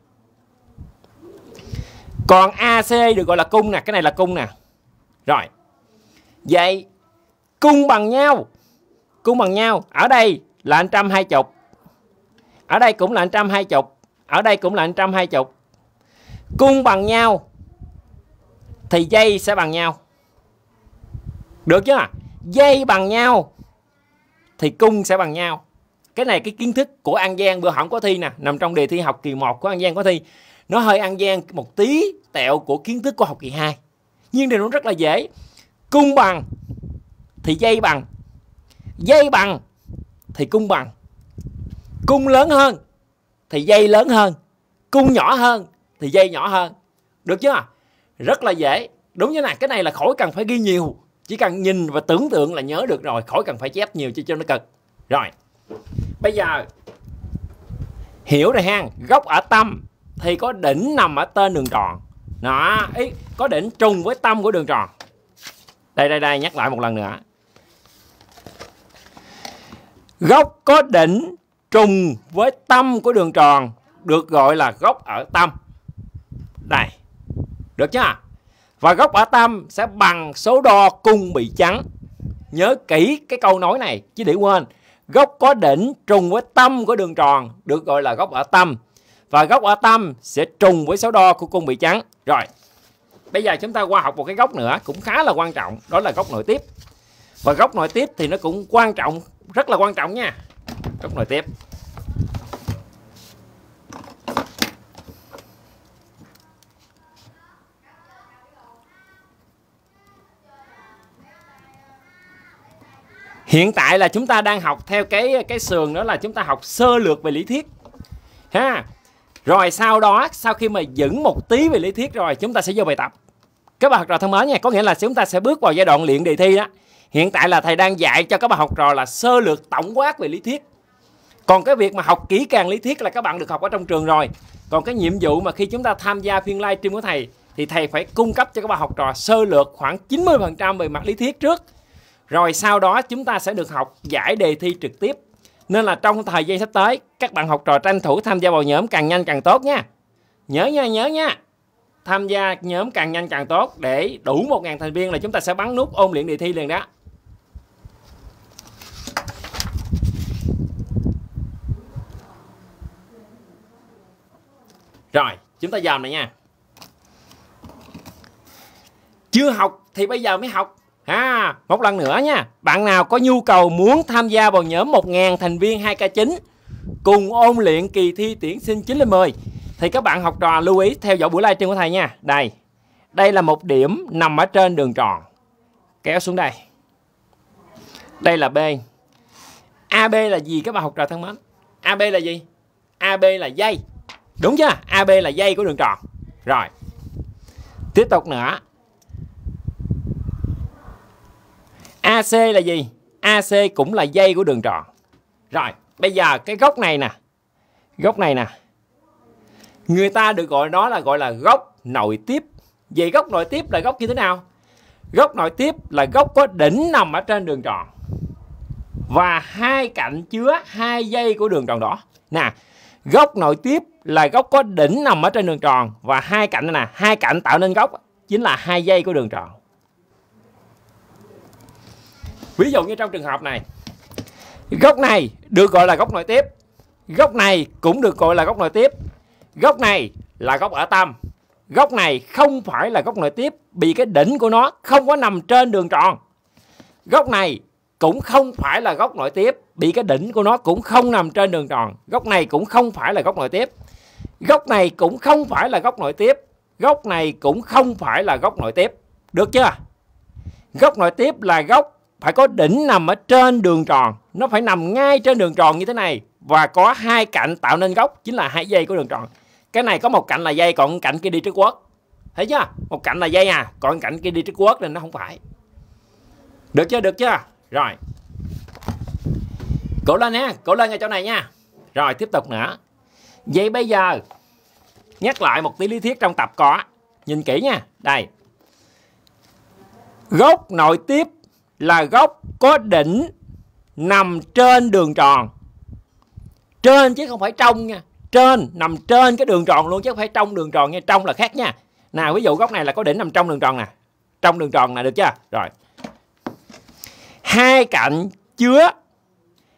Còn AC được gọi là cung nè, cái này là cung nè. Rồi. Vậy cung bằng nhau. Ở đây là 120. Ở đây cũng là 120. Ở đây cũng là 120. Cung bằng nhau thì dây sẽ bằng nhau. Được chưa? Dây bằng nhau thì cung sẽ bằng nhau. Cái này cái kiến thức của An Giang bữa hỏng có thi nè. Nằm trong đề thi học kỳ 1 của An Giang có thi. Nó hơi An Giang một tí tẹo của kiến thức của học kỳ 2. Nhưng điều nó rất là dễ. Cung bằng thì dây bằng. Dây bằng thì cung bằng. Cung lớn hơn thì dây lớn hơn. Cung nhỏ hơn thì dây nhỏ hơn. Được chưa? Rất là dễ. Đúng như này, cái này là khỏi cần phải ghi nhiều. Chỉ cần nhìn và tưởng tượng là nhớ được rồi. Khỏi cần phải chép nhiều cho nó cực. Rồi. Bây giờ hiểu rồi ha. Góc ở tâm thì có đỉnh nằm ở tên đường tròn. Đó. Ý, có đỉnh trùng với tâm của đường tròn. Đây. Nhắc lại một lần nữa. Góc có đỉnh trùng với tâm của đường tròn được gọi là góc ở tâm. Đây. Được chưa? Và góc ở tâm sẽ bằng số đo cung bị trắng. Nhớ kỹ cái câu nói này chứ để quên. Góc có đỉnh trùng với tâm của đường tròn được gọi là góc ở tâm. Và góc ở tâm sẽ trùng với số đo của cung bị trắng. Rồi. Bây giờ chúng ta qua học một cái góc nữa cũng khá là quan trọng. Đó là góc nội tiếp. Và góc nội tiếp thì nó cũng quan trọng. Rất là quan trọng nha. Góc nội tiếp. Hiện tại là chúng ta đang học theo cái sườn đó là chúng ta học sơ lược về lý thuyết ha. Rồi sau đó, sau khi mà dẫn một tí về lý thuyết rồi, chúng ta sẽ vô bài tập. Các bạn học trò thân mến nha, có nghĩa là chúng ta sẽ bước vào giai đoạn luyện đề thi đó. Hiện tại là thầy đang dạy cho các bạn học trò là sơ lược tổng quát về lý thuyết. Còn cái việc mà học kỹ càng lý thuyết là các bạn được học ở trong trường rồi. Còn cái nhiệm vụ mà khi chúng ta tham gia phiên live stream của thầy thì thầy phải cung cấp cho các bạn học trò sơ lược khoảng 90% về mặt lý thuyết trước. Rồi sau đó chúng ta sẽ được học giải đề thi trực tiếp. Nên là trong thời gian sắp tới, các bạn học trò tranh thủ tham gia vào nhóm càng nhanh càng tốt nha. Nhớ nha. Tham gia nhóm càng nhanh càng tốt, để đủ 1000 thành viên là chúng ta sẽ bắn nút ôn luyện đề thi liền đó. Rồi, chúng ta dòm này nha. Chưa học thì bây giờ mới học. Một lần nữa nha, bạn nào có nhu cầu muốn tham gia vào nhóm 1000 thành viên 2K9 cùng ôn luyện kỳ thi tuyển sinh 9/10 thì các bạn học trò lưu ý theo dõi buổi livestream của thầy nha. Đây là một điểm nằm ở trên đường tròn, kéo xuống đây. Đây là B. AB là gì các bạn học trò thân mến? AB là gì? AB là dây. Đúng chưa? AB là dây của đường tròn. Rồi, tiếp tục nữa. AC là gì? AC cũng là dây của đường tròn. Rồi, bây giờ cái góc này nè, người ta được gọi đó là góc nội tiếp. Vậy góc nội tiếp là góc như thế nào? Góc nội tiếp là góc có đỉnh nằm ở trên đường tròn và hai cạnh chứa hai dây của đường tròn đó. Nè, góc nội tiếp là góc có đỉnh nằm ở trên đường tròn và hai cạnh này nè, hai cạnh tạo nên góc chính là hai dây của đường tròn. Ví dụ như trong trường hợp này, góc này được gọi là góc nội tiếp, góc này cũng được gọi là góc nội tiếp. Góc này là góc ở tâm. Góc này không phải là góc nội tiếp vì cái đỉnh của nó không có nằm trên đường tròn. Góc này cũng không phải là góc nội tiếp vì cái đỉnh của nó cũng không nằm trên đường tròn. Góc này cũng không phải là góc nội tiếp. Góc này cũng không phải là góc nội tiếp. Góc này cũng không phải là góc nội tiếp. Được chưa? Góc nội tiếp là góc phải có đỉnh nằm ở trên đường tròn. Nó phải nằm ngay trên đường tròn như thế này và có hai cạnh tạo nên góc chính là hai dây của đường tròn. Cái này có một cạnh là dây, còn cạnh kia đi trước quốc. Thấy chưa? Một cạnh là dây à, còn cạnh kia đi trước quốc nên nó không phải. Được chưa? Rồi. Cổ lên nha, ở chỗ này nha. Rồi tiếp tục nữa. Vậy bây giờ nhắc lại một tí lý thuyết trong tập có. Nhìn kỹ nha. Đây. Góc nội tiếp là góc có đỉnh nằm trên đường tròn. Trên chứ không phải trong nha. Trên, nằm trên cái đường tròn luôn chứ không phải trong đường tròn nha. Trong là khác nha. Nào, ví dụ góc này là có đỉnh nằm trong đường tròn nè. Trong đường tròn nè, được chưa? Rồi. Hai cạnh chứa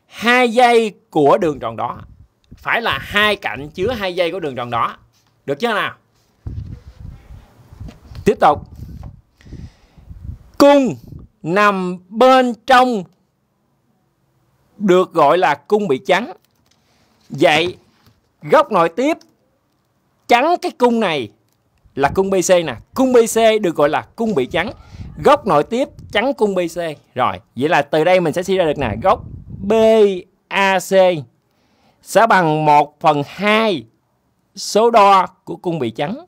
hai dây của đường tròn đó. Phải là hai cạnh chứa hai dây của đường tròn đó. Được chưa nào? Tiếp tục. Cung nằm bên trong được gọi là cung bị chắn. Vậy góc nội tiếp chắn cái cung này là cung BC nè. Cung BC được gọi là cung bị chắn. Góc nội tiếp chắn cung BC. Rồi, vậy là từ đây mình sẽ suy ra được nè. Góc BAC sẽ bằng 1/2 số đo của cung bị chắn.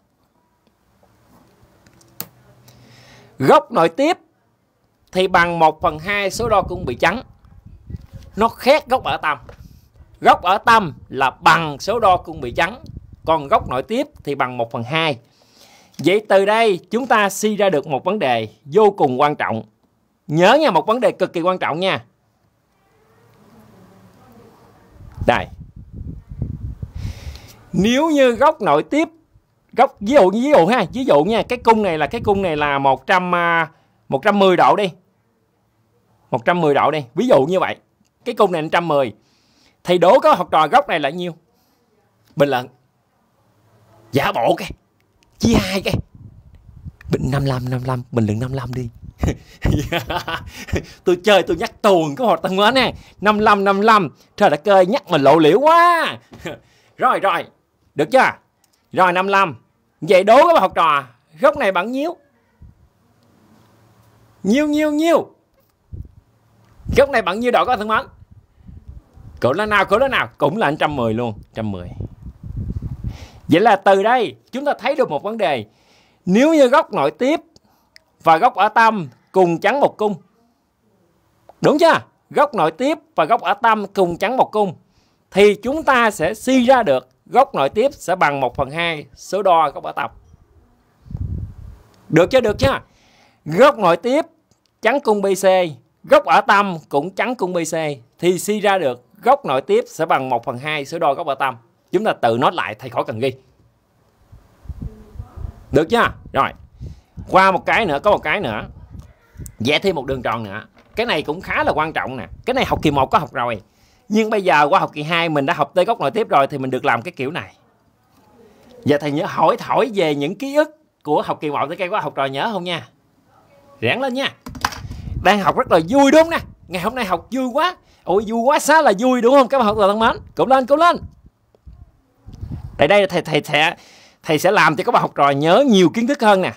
Góc nội tiếp thì bằng 1/2 số đo cung bị chắn. Nó khác góc ở tâm. Góc ở tâm là bằng số đo cung bị chắn. Còn góc nội tiếp thì bằng 1/2. Vậy từ đây chúng ta suy ra được một vấn đề vô cùng quan trọng. Nhớ nha, một vấn đề cực kỳ quan trọng nha. Đây. Nếu như góc nội tiếp, góc ví dụ nha, cái cung này là 110 độ đi. 110 độ đi, ví dụ như vậy. Cái cung này 110. Thì đố có học trò góc này là nhiêu? Bình luận. Giả bộ cái chia 2 cái. Bình 55 bình luận 55 đi. Tôi chơi tôi nhắc tuồng cái hột tăng quá nè. 55 trời đất ơi, nhắc mình lộ liễu quá. Rồi, được chưa? Rồi 55. Vậy đố các bạn học trò góc này bằng nhiêu? Nhiêu? Góc này bằng nhiêu độ các bạn thân mến? Cỡ lên nào cũng là 110 luôn, 110. Vậy là từ đây chúng ta thấy được một vấn đề. Nếu như góc nội tiếp và góc ở tâm cùng chắn một cung, đúng chưa? Góc nội tiếp và góc ở tâm cùng chắn một cung, thì chúng ta sẽ suy ra được góc nội tiếp sẽ bằng 1/2 số đo góc ở tâm. Được chưa? Được chưa? Góc nội tiếp chắn cung BC, góc ở tâm cũng chắn cung BC, thì suy ra được góc nội tiếp sẽ bằng 1/2 số đo góc ở tâm. Chúng ta tự nói lại, thầy khỏi cần ghi. Được chưa? Rồi. Qua một cái nữa, có một cái nữa. Vẽ thêm một đường tròn nữa. Cái này cũng khá là quan trọng nè. Cái này học kỳ 1 có học rồi. Nhưng bây giờ qua học kỳ 2 mình đã học tới góc nội tiếp rồi thì mình được làm cái kiểu này. Giờ thầy nhớ hỏi về những ký ức của học kỳ 1 tới cây quá học trò nhớ không nha. Ráng lên nha. Đang học rất là vui đúng không nè. Ngày hôm nay học vui quá. Ôi vui quá xá là vui đúng không các bạn học trò thân mến? Cũng lên. Tại đây thầy sẽ làm cho các bạn học trò nhớ nhiều kiến thức hơn nè.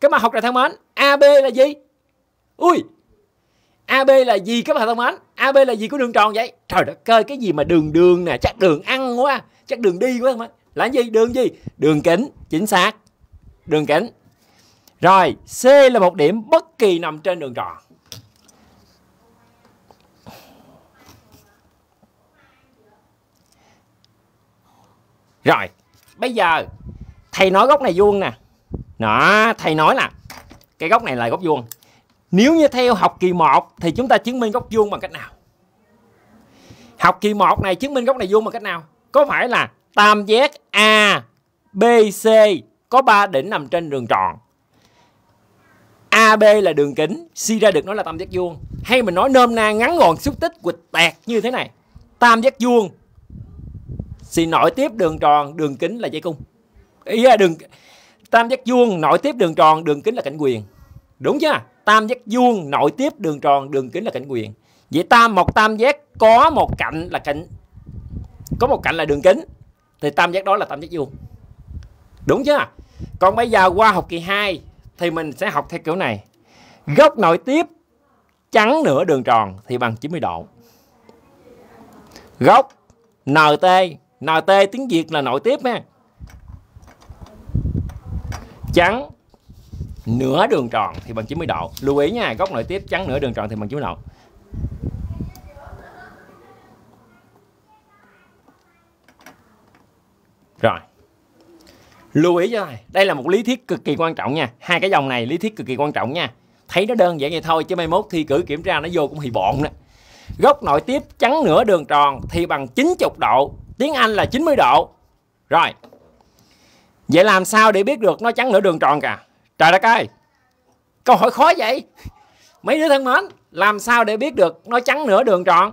Các bạn học trò thân mến, AB là gì? Ui. AB là gì các bạn thân mến? AB là gì của đường tròn vậy? Trời đất ơi, cái gì mà đường nè, chắc đường ăn quá, chắc đường đi quá mà. Là gì? Đường gì? Đường kính, chính xác. Đường kính. Rồi, C là một điểm bất kỳ nằm trên đường tròn. Rồi, bây giờ thầy nói góc này vuông nè. Đó, thầy nói là cái góc này là góc vuông. Nếu như theo học kỳ 1 thì chúng ta chứng minh góc vuông bằng cách nào? Học kỳ 1 này chứng minh góc này vuông bằng cách nào? Có phải là tam giác ABC có 3 đỉnh nằm trên đường tròn, AB là đường kính, suy ra được nó là tam giác vuông. Hay mình nói nôm na ngắn gọn xúc tích quịch tẹt như thế này, tam giác vuông suy nội tiếp đường tròn, đường kính là dây cung. Ý là tam giác vuông nội tiếp đường tròn, đường kính là cạnh quyền. Đúng chưa? Tam giác vuông nội tiếp đường tròn, đường kính là cạnh quyền. Vậy một tam giác có một cạnh là đường kính thì tam giác đó là tam giác vuông. Đúng chưa? Còn bây giờ qua học kỳ 2 thì mình sẽ học theo kiểu này. Góc nội tiếp chắn nửa đường tròn thì bằng 90 độ. Góc NT, tiếng Việt là nội tiếp ha, chắn nửa đường tròn thì bằng 90 độ. Lưu ý nha, góc nội tiếp chắn nửa đường tròn thì bằng 90 độ. Rồi. Lưu ý cho thầy, đây là một lý thuyết cực kỳ quan trọng nha. Hai cái dòng này lý thuyết cực kỳ quan trọng nha. Thấy nó đơn giản vậy thôi chứ mai mốt thi cử kiểm tra nó vô cũng hì bọn đó. Góc nội tiếp chắn nửa đường tròn thì bằng 90 độ, tiếng Anh là 90 độ. Rồi. Vậy làm sao để biết được nó chắn nửa đường tròn cả? Trời đất ơi. Câu hỏi khó vậy. Mấy đứa thân mến, làm sao để biết được nó chắn nửa đường tròn?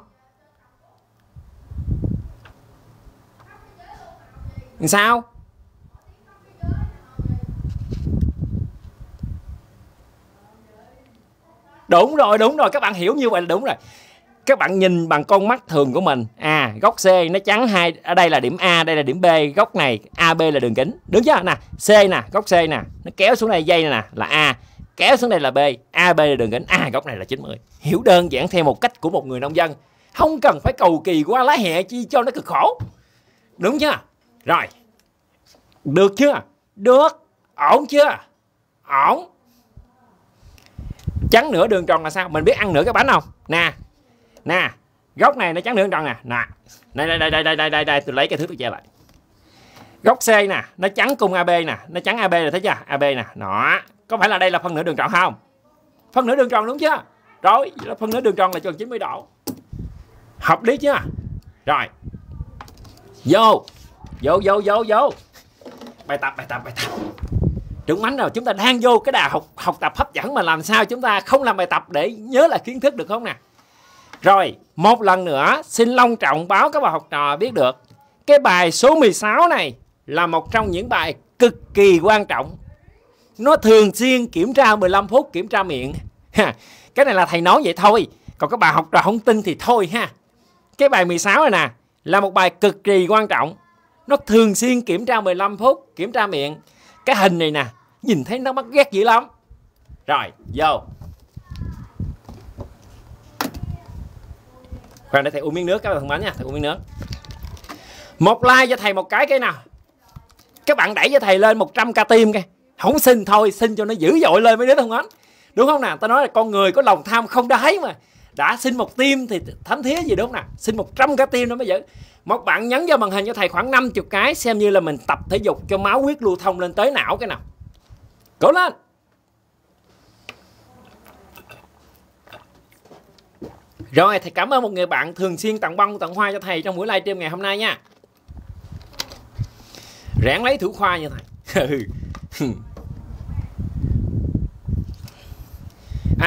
Sao? Đúng rồi, các bạn hiểu như vậy là đúng rồi. Các bạn nhìn bằng con mắt thường của mình. À, góc C nó chắn hai, ở đây là điểm A, đây là điểm B, góc này AB là đường kính. Đúng chưa? Nè, C nè, góc C nè, nó kéo xuống đây dây nè là A, kéo xuống đây là B, AB là đường kính. À, góc này là 90. Hiểu đơn giản theo một cách của một người nông dân. Không cần phải cầu kỳ qua lá hẹ chi cho nó cực khổ. Đúng chưa? Rồi. Được chưa? Được. Ổn chưa? Ổn. Chắn nửa đường tròn là sao? Mình biết ăn nửa cái bánh không? Nè, góc này nó chắn nửa tròn nè. Đây, tôi lấy cái thước tôi che lại. Góc C nè, nó chắn cung AB nè, nó chắn AB là thấy chưa? AB nè, đó. Có phải là đây là phân nửa đường tròn không? Phân nửa đường tròn đúng chưa? Rồi, phân nửa đường tròn là tròn 90 độ. Hợp lý chưa? Rồi. Vô. Bài tập. Trưởng mánh rồi, chúng ta đang vô cái đà học tập hấp dẫn mà làm sao chúng ta không làm bài tập để nhớ lại kiến thức được không nè? Rồi, một lần nữa xin long trọng báo các bạn học trò biết được cái bài số 16 này là một trong những bài cực kỳ quan trọng. Nó thường xuyên kiểm tra 15 phút kiểm tra miệng. Cái này là thầy nói vậy thôi, còn các bạn học trò không tin thì thôi ha. Cái bài 16 này nè là một bài cực kỳ quan trọng. Nó thường xuyên kiểm tra 15 phút kiểm tra miệng. Cái hình này nè, nhìn thấy nó mắc ghét dữ lắm. Rồi, vô. Rồi để thầy uống miếng nước các bạn thân mến nha, thầy uống miếng nước. Một like cho thầy một cái nào. Các bạn đẩy cho thầy lên 100k tim kìa. Không xin thôi, xin cho nó dữ dội lên mấy đứa thân mến. Đúng không nào? Ta nói là con người có lòng tham không đáy mà. Đã xin một tim thì thấm thía gì đúng không nào? Xin 100k tim nó mới dữ. Một bạn nhấn vào màn hình cho thầy khoảng 50 cái xem như là mình tập thể dục cho máu huyết lưu thông lên tới não cái nào. Cố lên. Rồi, thầy cảm ơn một người bạn thường xuyên tặng bông, tặng hoa cho thầy trong buổi livestream ngày hôm nay nha. Ráng lấy thử khoa nha thầy.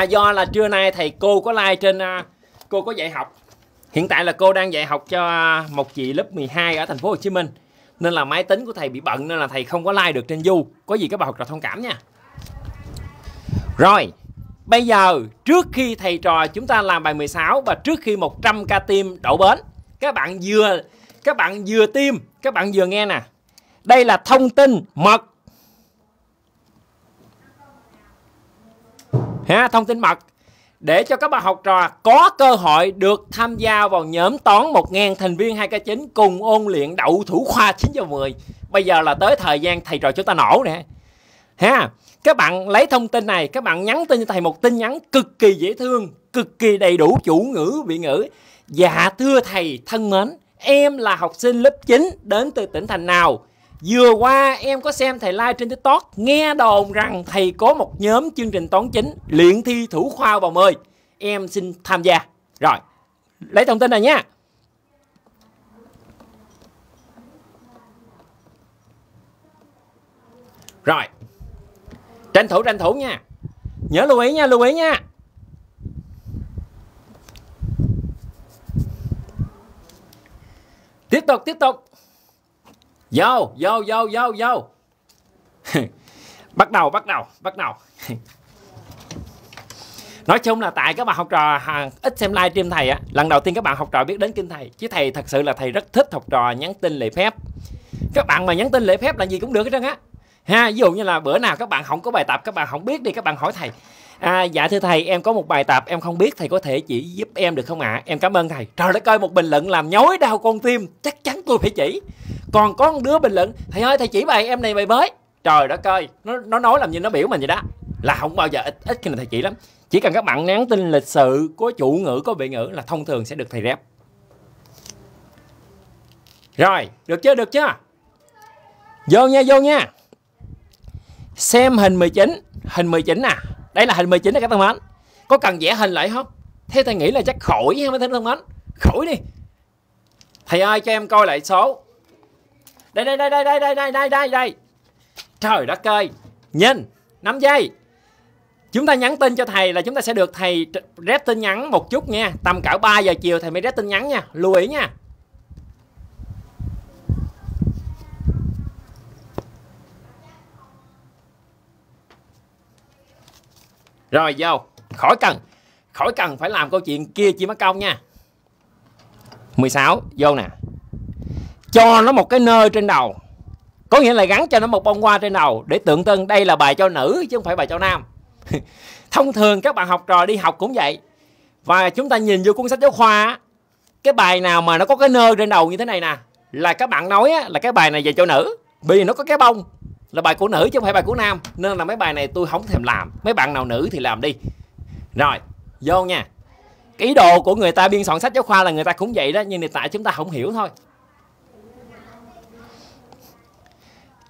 Do là trưa nay thầy cô có live trên, cô có dạy học. Hiện tại là cô đang dạy học cho một chị lớp 12 ở thành phố Hồ Chí Minh. Nên là máy tính của thầy bị bận nên là thầy không có live được trên Du. Có gì các bạn học trò thông cảm nha. Rồi, bây giờ trước khi thầy trò chúng ta làm bài 16 và trước khi 100k tim đổ bến, các bạn vừa tim, các bạn vừa nghe nè. Đây là thông tin mật. Thông tin mật để cho các bạn học trò có cơ hội được tham gia vào nhóm toán 1000 thành viên 2K9 cùng ôn luyện đậu thủ khoa 9/10. Bây giờ là tới thời gian thầy trò chúng ta nổ nè. Các bạn lấy thông tin này, các bạn nhắn tin cho thầy một tin nhắn cực kỳ dễ thương, cực kỳ đầy đủ chủ ngữ, vị ngữ. Dạ thưa thầy thân mến, em là học sinh lớp 9 đến từ tỉnh thành nào? Vừa qua em có xem thầy live trên TikTok, nghe đồn rằng thầy có một nhóm chương trình toán 9 luyện thi thủ khoa vào 10. Em xin tham gia. Rồi, lấy thông tin này nha. Rồi, tranh thủ nha. Nhớ lưu ý nha. Tiếp tục. Vô. Bắt đầu. Nói chung là tại các bạn học trò ít xem live stream thầy á, lần đầu tiên các bạn học trò biết đến kênh thầy. Chứ thầy thật sự là thầy rất thích học trò nhắn tin lễ phép. Các bạn mà nhắn tin lễ phép là gì cũng được hết trơn á. Ví dụ như là bữa nào các bạn không có bài tập, các bạn không biết đi, các bạn hỏi thầy. Dạ thưa thầy, em có một bài tập em không biết, thầy có thể chỉ giúp em được không ạ? Em cảm ơn thầy. Trời đất ơi, một bình luận làm nhói đau con tim, chắc chắn tôi phải chỉ. Còn có một đứa bình luận, thầy ơi thầy chỉ bài em này bài mới. Trời đất ơi, nó nói làm như nó biểu mình vậy đó. Là không bao giờ, ít khi nào thầy chỉ lắm. Chỉ cần các bạn nhắn tin lịch sự, có chủ ngữ, có vị ngữ là thông thường sẽ được thầy rep. Rồi, được chưa? Vô nha. Xem hình 19 nè. Đây là hình 19 nè các thân mến. Có cần vẽ hình lại không? Thế thầy nghĩ là chắc khỏi ha mấy thân mến. Khỏi đi. Thầy ơi cho em coi lại số. Đây. Trời đất ơi. Nhìn, 5 giây. Chúng ta nhắn tin cho thầy là chúng ta sẽ được thầy rep tin nhắn một chút nha. Tầm cả 3 giờ chiều thầy mới rep tin nhắn nha. Lưu ý nha. Rồi vô, khỏi cần phải làm câu chuyện kia chi mất công nha. 16, vô nè. Cho nó một cái nơ trên đầu. Có nghĩa là gắn cho nó một bông hoa trên đầu để tượng trưng đây là bài cho nữ chứ không phải bài cho nam. Thông thường các bạn học trò đi học cũng vậy. Và chúng ta nhìn vô cuốn sách giáo khoa, cái bài nào mà nó có cái nơ trên đầu như thế này nè, là các bạn nói là cái bài này dành cho nữ. Bởi vì nó có cái bông. Là bài của nữ chứ không phải bài của nam. Nên là mấy bài này tôi không thèm làm. Mấy bạn nào nữ thì làm đi. Rồi, vô nha. Cái ý đồ của người ta biên soạn sách giáo khoa là người ta cũng vậy đó. Nhưng hiện tại chúng ta không hiểu thôi.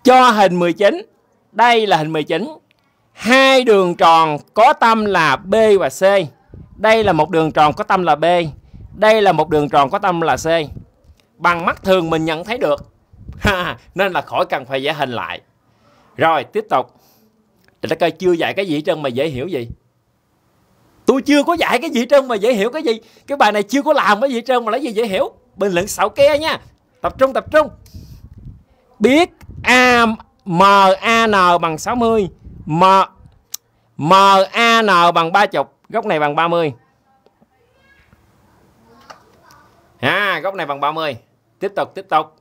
Cho hình 19. Đây là hình 19. Hai đường tròn có tâm là B và C. Đây là một đường tròn có tâm là B. Đây là một đường tròn có tâm là C. Bằng mắt thường mình nhận thấy được. Nên là khỏi cần phải vẽ hình lại. Rồi tiếp tục. Trời đất ơi, chưa dạy cái gì hết trơn mà dễ hiểu gì. Tôi chưa có dạy cái gì hết trơn mà dễ hiểu cái gì. Cái bài này chưa có làm cái gì hết trơn mà lấy gì dễ hiểu. Bình luận xạo ke nha. Tập trung. Biết MAN bằng 60, MAN bằng 30, góc này bằng 30. Góc này bằng 30. Tiếp tục.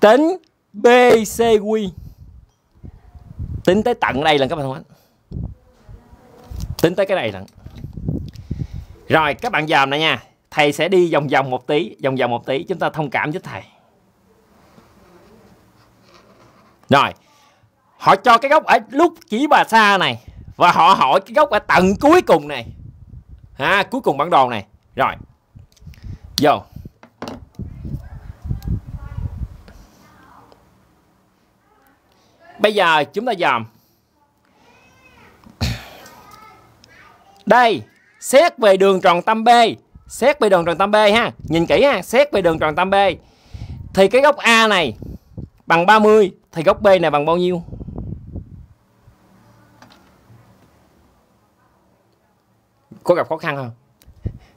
Tính BCQ. Tính tới tận đây lần các bạn thân mến. Tính tới cái này lần. Rồi các bạn dòm này nha. Thầy sẽ đi vòng vòng một tí, chúng ta thông cảm với thầy. Rồi, họ cho cái góc ở lúc chỉ bà xa này, và họ hỏi cái góc ở tận cuối cùng này, cuối cùng bản đồ này. Rồi, vô. Bây giờ chúng ta dòm. Đây, xét về đường tròn tâm B. Xét về đường tròn tâm B ha. Nhìn kỹ ha, xét về đường tròn tâm B. Thì cái góc A này bằng 30. Thì góc B này bằng bao nhiêu? Có gặp khó khăn không?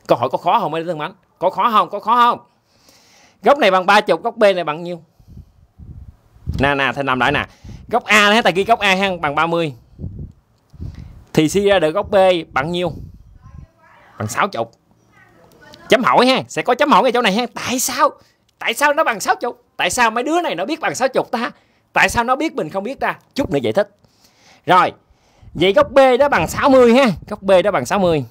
Câu hỏi có khó không mấy đứa thân mến? Có khó không? Có khó không? Góc này bằng 30, góc B này bằng nhiêu? Nè, thầy làm lại nè. Góc A này, tại ghi góc A ha, bằng 30. Thì suy ra được góc B bằng nhiêu? Bằng 60. Chấm hỏi ha, sẽ có chấm hỏi ngay chỗ này ha. Tại sao? Tại sao nó bằng 60? Tại sao mấy đứa này nó biết bằng 60 ta? Tại sao nó biết mình không biết ta? Chút nữa giải thích. Rồi, vậy góc B đó bằng 60 ha. Góc B đó bằng 60.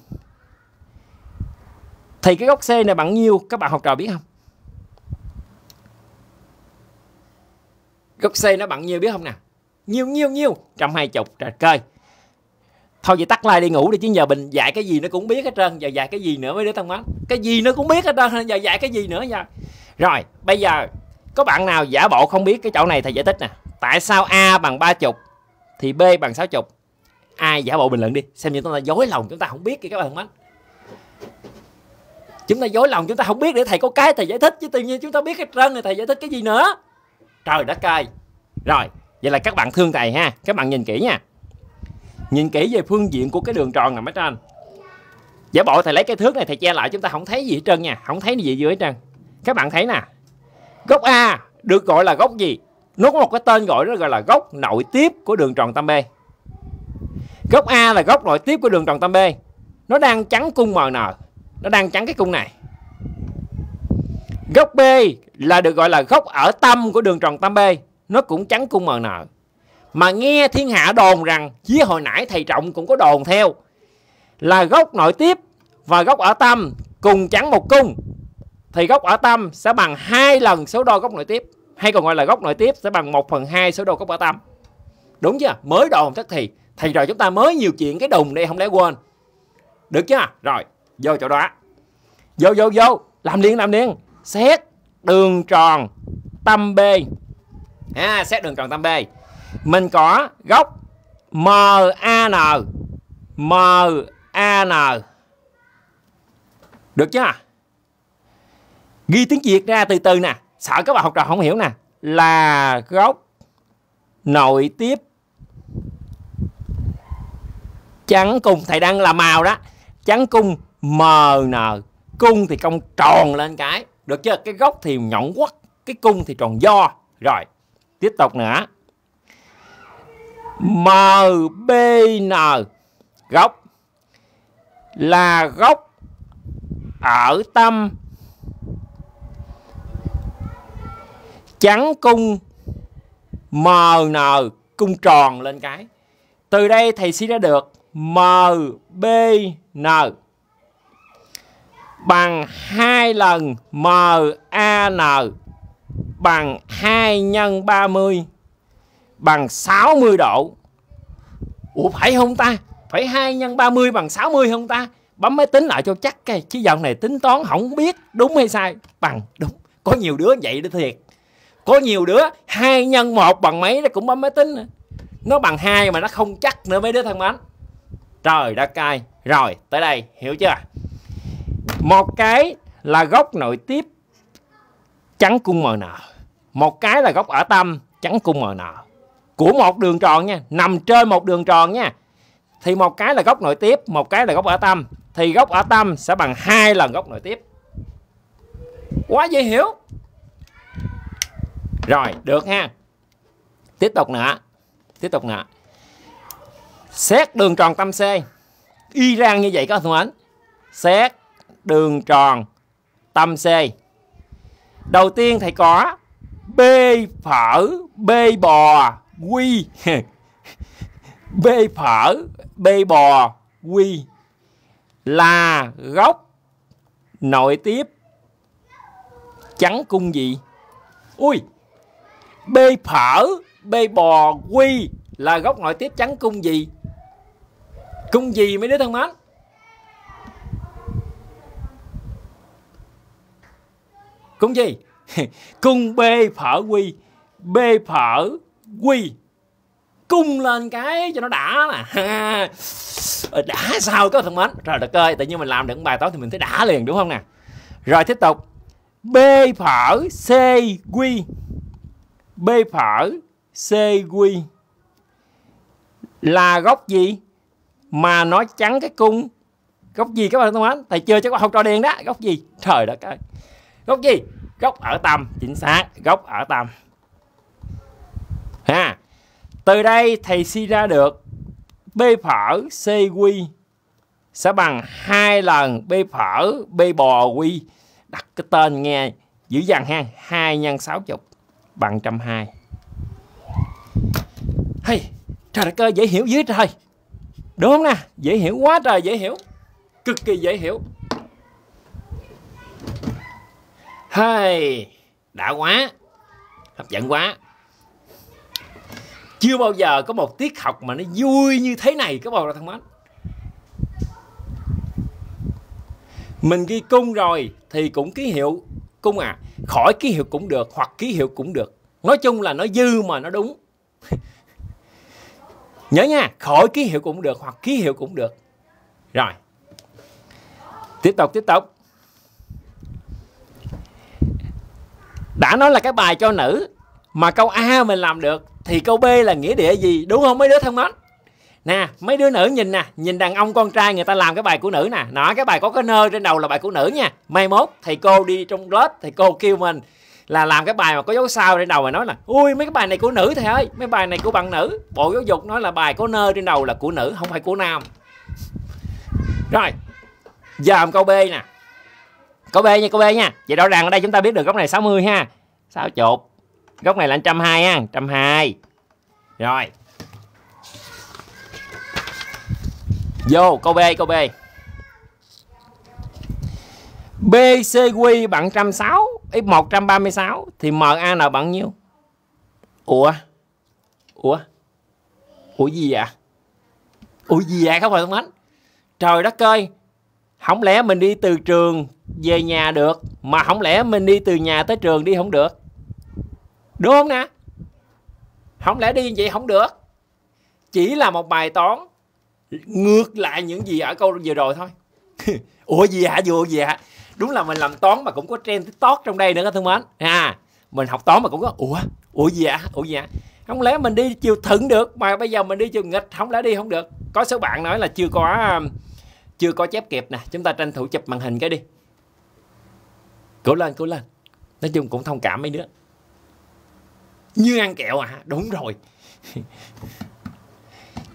Thì cái góc C này bằng nhiêu? Các bạn học trò biết không? Góc C nó bằng nhiêu biết không nè? Nhiêu? 120 trời cơi. Thôi vậy tắt like đi ngủ đi, chứ giờ mình dạy cái gì nó cũng biết hết trơn. Giờ dạy cái gì nữa mấy đứa thân mến? Cái gì nó cũng biết hết trơn, giờ dạy cái gì nữa nha. Rồi, bây giờ có bạn nào giả bộ không biết cái chỗ này thầy giải thích nè. Tại sao A bằng 30 thì B bằng 60? Ai giả bộ bình luận đi, xem như chúng ta dối lòng, chúng ta không biết kìa các bạn mến. Chúng ta dối lòng, chúng ta không biết để thầy có cái thầy giải thích, chứ tự nhiên chúng ta biết hết trơn rồi thầy giải thích cái gì nữa. Trời đất ơi. Rồi, vậy là các bạn thương thầy ha. Các bạn nhìn kỹ nha. Nhìn kỹ về phương diện của cái đường tròn nằm ở trên. Giả bộ thầy lấy cái thước này thầy che lại, chúng ta không thấy gì hết trơn nha. Không thấy gì dưới hết trơn. Các bạn thấy nè. Góc A được gọi là góc gì? Nó có một cái tên gọi, nó gọi là góc nội tiếp của đường tròn tam B. Góc A là góc nội tiếp của đường tròn tam B. Nó đang chắn cung MN. Nó đang chắn cái cung này. Góc B là được gọi là góc ở tâm của đường tròn tam B. Nó cũng chắn cung MN. Mà nghe thiên hạ đồn rằng, chí hồi nãy thầy Trọng cũng có đồn theo, là góc nội tiếp và góc ở tâm cùng chắn một cung, thì góc ở tâm sẽ bằng 2 lần số đo góc nội tiếp, hay còn gọi là góc nội tiếp sẽ bằng 1/2 số đo góc ở tâm. Đúng chưa? Mới đồn chắc thì thầy rồi, chúng ta mới nhiều chuyện cái đùng đây không lẽ quên. Được chưa? Rồi, vô chỗ đó. Vô. Làm liền. Xét đường tròn tâm B. Xét đường tròn tâm B. Mình có góc MAN. Được chưa? Ghi tiếng Việt ra từ từ nè, sợ các bạn học trò không hiểu nè. Là góc nội tiếp chắn cung, thầy đang làm màu đó, chắn cung MN. Cung thì cong tròn lên cái. Được chưa? Cái góc thì nhọn quắt, cái cung thì tròn do. Rồi, tiếp tục nữa. MBN. Góc là góc ở tâm chắn cung MN, cung tròn lên cái. Từ đây thầy suy ra được MBN bằng 2 lần MAN, bằng 2 nhân 30, bằng 60 độ. Ủa phải không ta? Phải 2 nhân 30 bằng 60 không ta? Bấm máy tính lại cho chắc cái, chứ dạo này tính toán không biết đúng hay sai. Bằng đúng. Có nhiều đứa vậy đó thiệt. Có nhiều đứa 2 nhân 1 bằng mấy nó cũng bấm máy tính nữa. Nó bằng 2 mà nó không chắc nữa mấy đứa thân mến. Trời đất ơi. Rồi, tới đây hiểu chưa? Một cái là góc nội tiếp chắn cung MN. Một cái là góc ở tâm chắn cung MN. Của một đường tròn nha, nằm trên một đường tròn nha. Thì một cái là góc nội tiếp, một cái là góc ở tâm. Thì góc ở tâm sẽ bằng 2 lần góc nội tiếp. Quá dễ hiểu. Rồi, được ha. Tiếp tục nữa. Xét đường tròn tâm C. Y rang như vậy các bạn. Xét đường tròn tâm C. Đầu tiên thầy có B phở B bò Quy. B phở B bò Quy là góc nội tiếp trắng cung gì? Ui, bê phở, bê bò, quy là góc nội tiếp trắng cung gì? Cung gì mấy đứa thân mến? Cung gì? Cung bê phở quy. Bê phở quy, cung lên cái cho nó đã mà. Đã sao các thân mến? Trời đất ơi, tự nhiên mình làm được bài toán thì mình thấy đã liền đúng không nè. Rồi tiếp tục. B phở C quy. B phở C quy là góc gì mà nó trắng cái cung? Góc gì các bạn thân mến? Thầy chơi cho các bạn học trò điền đó. Góc gì? Trời đất ơi. Góc gì? Góc ở tâm. Chính xác, góc ở tâm ha. Từ đây thầy suy ra được B phở C quy sẽ bằng 2 lần B phở B bò quy. Đặt cái tên nghe dữ dằn ha. 2 nhân 60 bằng 120. Hey, trời đất ơi, dễ hiểu dưới trời. Đúng không nè? Dễ hiểu quá trời, dễ hiểu. Cực kỳ dễ hiểu. Hey, đã quá. Hấp dẫn quá. Chưa bao giờ có một tiết học mà nó vui như thế này các bạn thân mến. Mình ghi cung rồi thì cũng ký hiệu cung à. Khỏi ký hiệu cũng được, hoặc ký hiệu cũng được. Nói chung là nó dư mà nó đúng. Nhớ nha, khỏi ký hiệu cũng được, hoặc ký hiệu cũng được. Rồi. Tiếp tục. Đã nói là cái bài cho nữ mà câu A mình làm được thì câu B là nghĩa địa gì? Đúng không mấy đứa thân mến? Nè, mấy đứa nữ nhìn nè, nhìn đàn ông con trai người ta làm cái bài của nữ nè. Đó, cái bài có cái nơ trên đầu là bài của nữ nha. Mai mốt thầy cô đi trong lớp, thầy cô kêu mình là làm cái bài mà có dấu sao trên đầu mà nói là ui mấy cái bài này của nữ thầy ơi, mấy bài này của bạn nữ. Bộ Giáo dục nói là bài có nơ trên đầu là của nữ, không phải của nam. Rồi, giờ làm câu B nè. Câu B nha, câu B nha. Vậy rõ ràng ở đây chúng ta biết được góc này 60 ha. 60. Góc này là 120 ha, 120. Rồi. Vô câu B. BCQ bằng 160, 136 thì MAN bằng nhiêu? Ủa gì vậy? Ủa gì vậy các bạn thân mến? Trời đất ơi. Không lẽ mình đi từ trường về nhà được, mà không lẽ mình đi từ nhà tới trường đi không được? Đúng không nè? Không lẽ đi vậy không được? Chỉ là một bài toán ngược lại những gì ở câu vừa rồi thôi. Ủa gì hả? Vừa gì hả? Đúng là mình làm toán mà cũng có trend TikTok trong đây nữa các thân mến. À, mình học toán mà cũng có ủa gì hả? Không lẽ mình đi chiều thuận được mà bây giờ mình đi chiều nghịch, không lẽ đi không được? Có số bạn nói là chưa có chép kịp nè, chúng ta tranh thủ chụp màn hình cái đi. Cố lên. Nói chung cũng thông cảm mấy đứa. Như ăn kẹo à? Đúng rồi.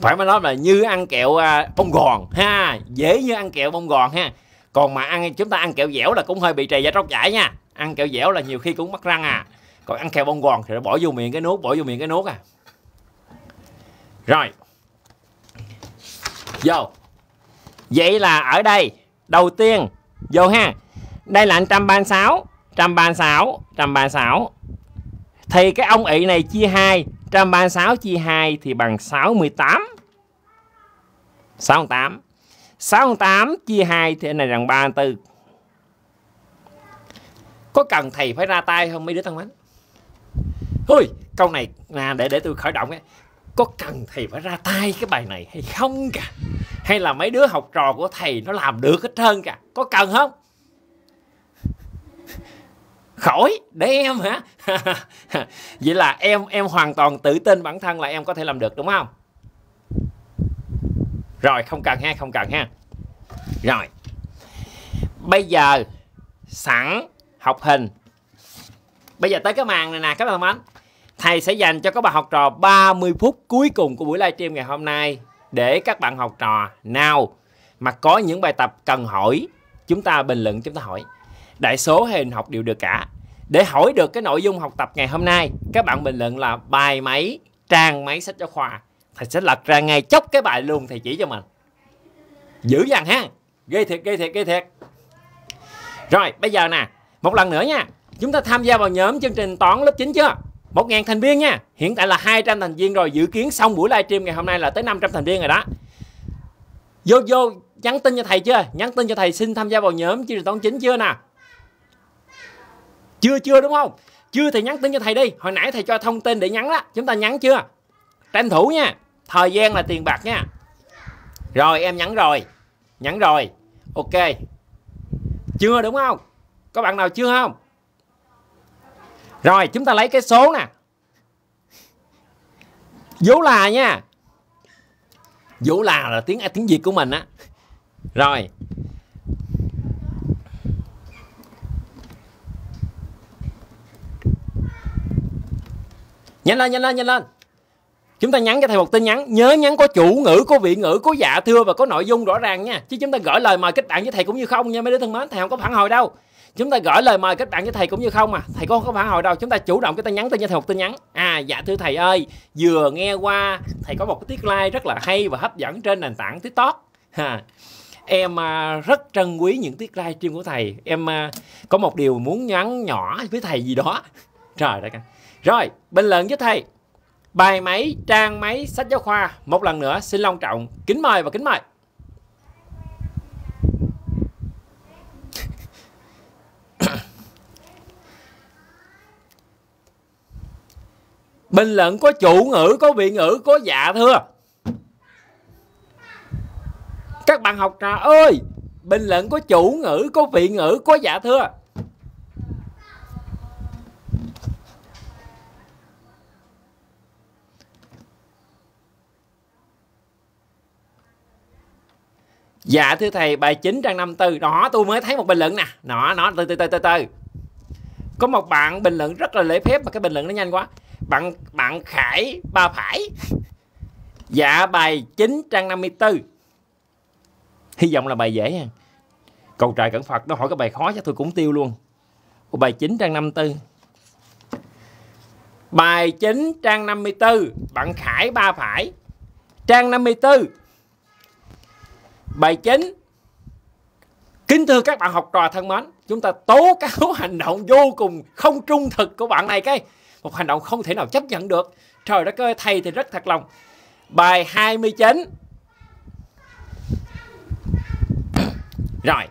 Phải mà nói là như ăn kẹo bông gòn ha, dễ như ăn kẹo bông gòn ha. Còn mà chúng ta ăn kẹo dẻo là cũng hơi bị trầy da tróc giải nha. Ăn kẹo dẻo là nhiều khi cũng mắc răng à. Còn ăn kẹo bông gòn thì bỏ vô miệng cái nuốt à. Rồi. Vô. Vậy là ở đây đầu tiên vô ha. Đây là 136. Thì cái ông ị này chia 2, 136 chia 2 thì bằng 68. 68 chia 2 thì này bằng 34. Có cần thầy phải ra tay không mấy đứa thân mến? Ôi, câu này nè, để tôi khởi động ấy. Có cần thầy phải ra tay cái bài này hay không cả? Hay là mấy đứa học trò của thầy nó làm được hết trơn cả? Có cần không? Khỏi, để em hả? Vậy là em hoàn toàn tự tin bản thân là em có thể làm được đúng không? Rồi, không cần ha. Rồi. Bây giờ sẵn học hình. Bây giờ tới cái màn này nè các bạn thân mến. Thầy sẽ dành cho các bạn học trò 30 phút cuối cùng của buổi livestream ngày hôm nay để các bạn học trò nào mà có những bài tập cần hỏi, chúng ta bình luận, chúng ta hỏi. Đại số hay hình học đều được cả. Để hỏi được cái nội dung học tập ngày hôm nay, các bạn bình luận là bài mấy, trang mấy sách giáo khoa. Thầy sẽ lật ra ngay chốc cái bài luôn thầy chỉ cho mình. Dữ dằn ha. Ghê thiệt. Rồi bây giờ nè, một lần nữa nha, chúng ta tham gia vào nhóm chương trình toán lớp 9 chưa? 1.000 thành viên nha. Hiện tại là 200 thành viên rồi. Dự kiến xong buổi livestream ngày hôm nay là tới 500 thành viên rồi đó. Vô nhắn tin cho thầy chưa? Nhắn tin cho thầy xin tham gia vào nhóm chương trình toán chính chưa nè? Chưa đúng không? Chưa thì nhắn tin cho thầy đi. Hồi nãy thầy cho thông tin để nhắn đó. Chúng ta nhắn chưa? Tranh thủ nha. Thời gian là tiền bạc nha. Rồi em nhắn rồi. Nhắn rồi. Ok. Chưa đúng không? Có bạn nào chưa không? Rồi chúng ta lấy cái số nè. Vũ là nha. Vũ là tiếng Việt của mình á. Rồi. Nhanh lên. Chúng ta nhắn cho thầy một tin nhắn. Nhớ nhắn có chủ ngữ, có vị ngữ, có dạ thưa và có nội dung rõ ràng nha. Chứ chúng ta gửi lời mời kết bạn với thầy cũng như không nha mấy đứa thân mến. Thầy không có phản hồi đâu. Chúng ta gửi lời mời kết bạn với thầy cũng như không mà. Thầy cũng không có phản hồi đâu. Chúng ta chủ động chúng ta nhắn tin cho thầy một tin nhắn. À dạ thưa thầy ơi, vừa nghe qua thầy có một cái tiết live rất là hay và hấp dẫn trên nền tảng TikTok. Em rất trân quý những tiết live stream của thầy. Em có một điều muốn nhắn nhỏ với thầy gì đó. Trời đất ơi. Rồi, bình luận với thầy bài mấy, trang mấy, sách giáo khoa. Một lần nữa xin long trọng kính mời và kính mời. Bình luận có chủ ngữ, có vị ngữ, có dạ thưa. Các bạn học trò ơi, bình luận có chủ ngữ, có vị ngữ, có dạ thưa. Dạ thưa thầy bài 9 trang 54. Đó tôi mới thấy một bình luận nè. Nó từ. Có một bạn bình luận rất là lễ phép mà cái bình luận nó nhanh quá. Bạn Khải Ba Phải. Dạ bài 9 trang 54. Hy vọng là bài dễ ha. Cầu trời cẩn Phật, nó hỏi cái bài khó chắc tôi cũng tiêu luôn. Bài 9 trang 54. Bài 9 trang 54, bạn Khải Ba Phải. Trang 54. Bài 9. Kính thưa các bạn học trò thân mến, chúng ta tố cáo hành động vô cùng không trung thực của bạn này cái. Một hành động không thể nào chấp nhận được. Trời đất ơi, thầy thì rất thật lòng. Bài 29. Rồi.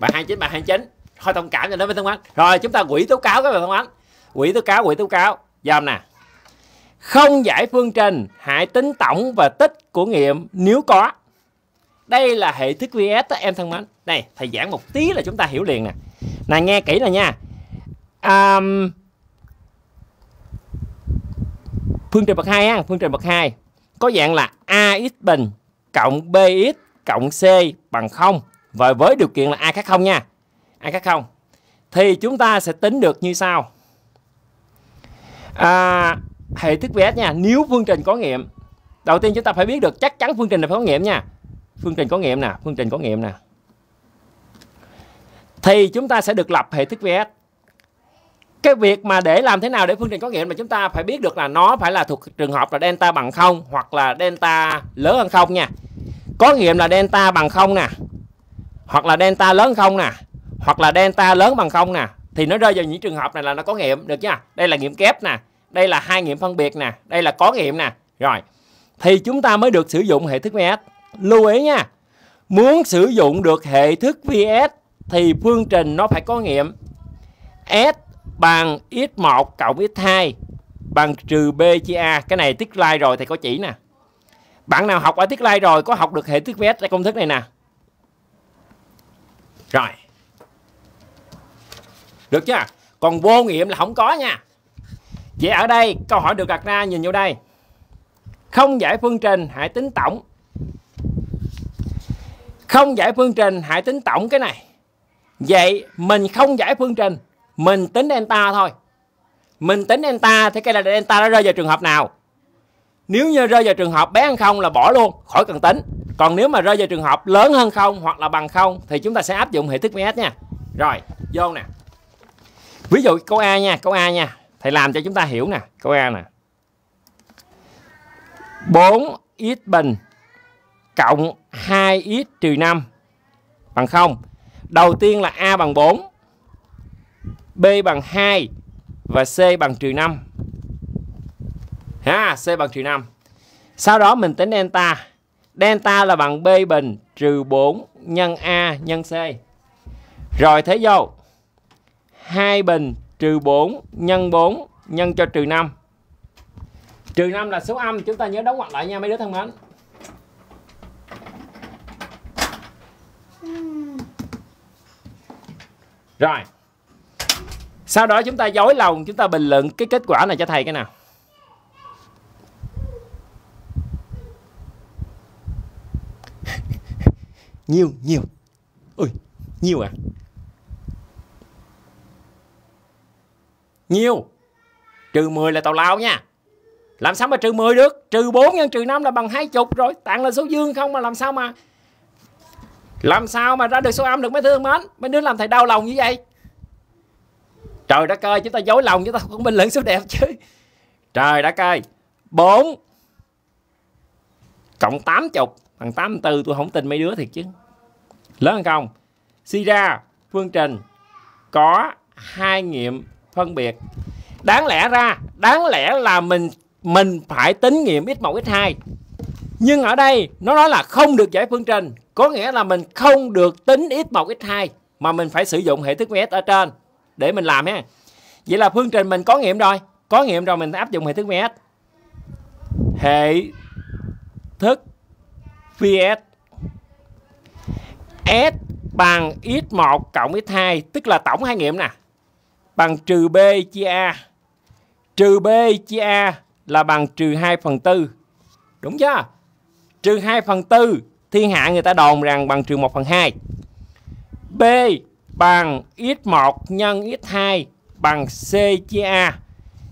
Bài 29. Thôi thông cảm cho nó với thông ánh. Rồi chúng ta quỹ tố cáo các bạn thông ánh. Quỹ tố cáo. Dòm nè. Không giải phương trình, hãy tính tổng và tích của nghiệm nếu có. Đây là hệ thức VS đó em thân mến. Đây, thầy giảng một tí là chúng ta hiểu liền nè. Này nghe kỹ nè nha. Phương trình bậc 2 á, phương trình bậc 2 có dạng là AX bình cộng BX cộng C bằng 0. Và với điều kiện là A khác 0 nha. A khác 0. Thì chúng ta sẽ tính được như sau. Hệ thức VS nha, nếu phương trình có nghiệm. Đầu tiên chúng ta phải biết được chắc chắn phương trình là phải có nghiệm nha. Phương trình có nghiệm nè. Thì chúng ta sẽ được lập hệ thức VS. Cái việc mà để làm thế nào để phương trình có nghiệm là chúng ta phải biết được là nó phải là thuộc trường hợp là delta bằng 0 hoặc là delta lớn hơn 0 nha. Có nghiệm là delta bằng 0 nè. Hoặc là delta lớn hơn 0 nè. Hoặc là delta lớn bằng 0 nè. Thì nó rơi vào những trường hợp này là nó có nghiệm được nha. Đây là nghiệm kép nè. Đây là hai nghiệm phân biệt nè. Đây là có nghiệm nè. Rồi. Thì chúng ta mới được sử dụng hệ thức VS. Lưu ý nha, muốn sử dụng được hệ thức VS thì phương trình nó phải có nghiệm S bằng x1 cộng x2 bằng trừ B chia A. Cái này tiết live rồi thầy có chỉ nè. Bạn nào học ở tiết live rồi có học được hệ thức VS ra công thức này nè. Rồi. Được chưa? Còn vô nghiệm là không có nha. Vậy ở đây câu hỏi được đặt ra nhìn vô đây. Không giải phương trình hãy tính tổng. Không giải phương trình, hãy tính tổng cái này. Vậy mình không giải phương trình, mình tính delta thôi. Mình tính delta thì cái là delta nó rơi vào trường hợp nào? Nếu như rơi vào trường hợp bé hơn 0 là bỏ luôn, khỏi cần tính. Còn nếu mà rơi vào trường hợp lớn hơn 0 hoặc là bằng 0 thì chúng ta sẽ áp dụng hệ thức VS nha. Rồi, vô nè. Ví dụ câu A nha. Thầy làm cho chúng ta hiểu nè, câu A nè. 4x bình cộng 2x trừ 5 bằng 0. Đầu tiên là A bằng 4, B bằng 2 và C bằng -5. C bằng -5. Sau đó mình tính delta. Delta là bằng B bình -4 nhân A nhân C. Rồi thế vô 2 bình -4 nhân 4 nhân cho -5. -5 là số âm, chúng ta nhớ đóng ngoặc lại nha mấy đứa thân mến. Rồi. Sau đó chúng ta dối lòng, chúng ta bình luận cái kết quả này cho thầy cái nào. Nhiều. Ui, nhiều à? Nhiều. -10 là tào lao nha. Làm sao mà -10 được? -4 nhân -5 là bằng 20 rồi, tặng là số dương không mà làm sao mà ra được số âm được mấy đứa mến? Mấy đứa làm thầy đau lòng như vậy. Trời đất ơi, chúng ta dối lòng, chúng ta không bình luận số đẹp chứ. Trời đất ơi, 4 cộng 80 bằng 84, tôi không tin mấy đứa thiệt chứ. Lớn hơn không? Suy ra phương trình có hai nghiệm phân biệt. Đáng lẽ là mình phải tính nghiệm x1, x2. Nhưng ở đây nó nói là không được giải phương trình, có nghĩa là mình không được tính x1, x2 mà mình phải sử dụng hệ thức mé S ở trên để mình làm ha. Vậy là phương trình mình có nghiệm rồi mình áp dụng hệ thức mé S. Hệ thức VS S bằng x1 cộng x2, tức là tổng hai nghiệm nè, bằng -B chia A. -B chia A là bằng -2/4. Đúng chưa? -2/4 thiên hạ người ta đồn rằng bằng -1/2. B bằng x1 nhân x2 bằng C chia A.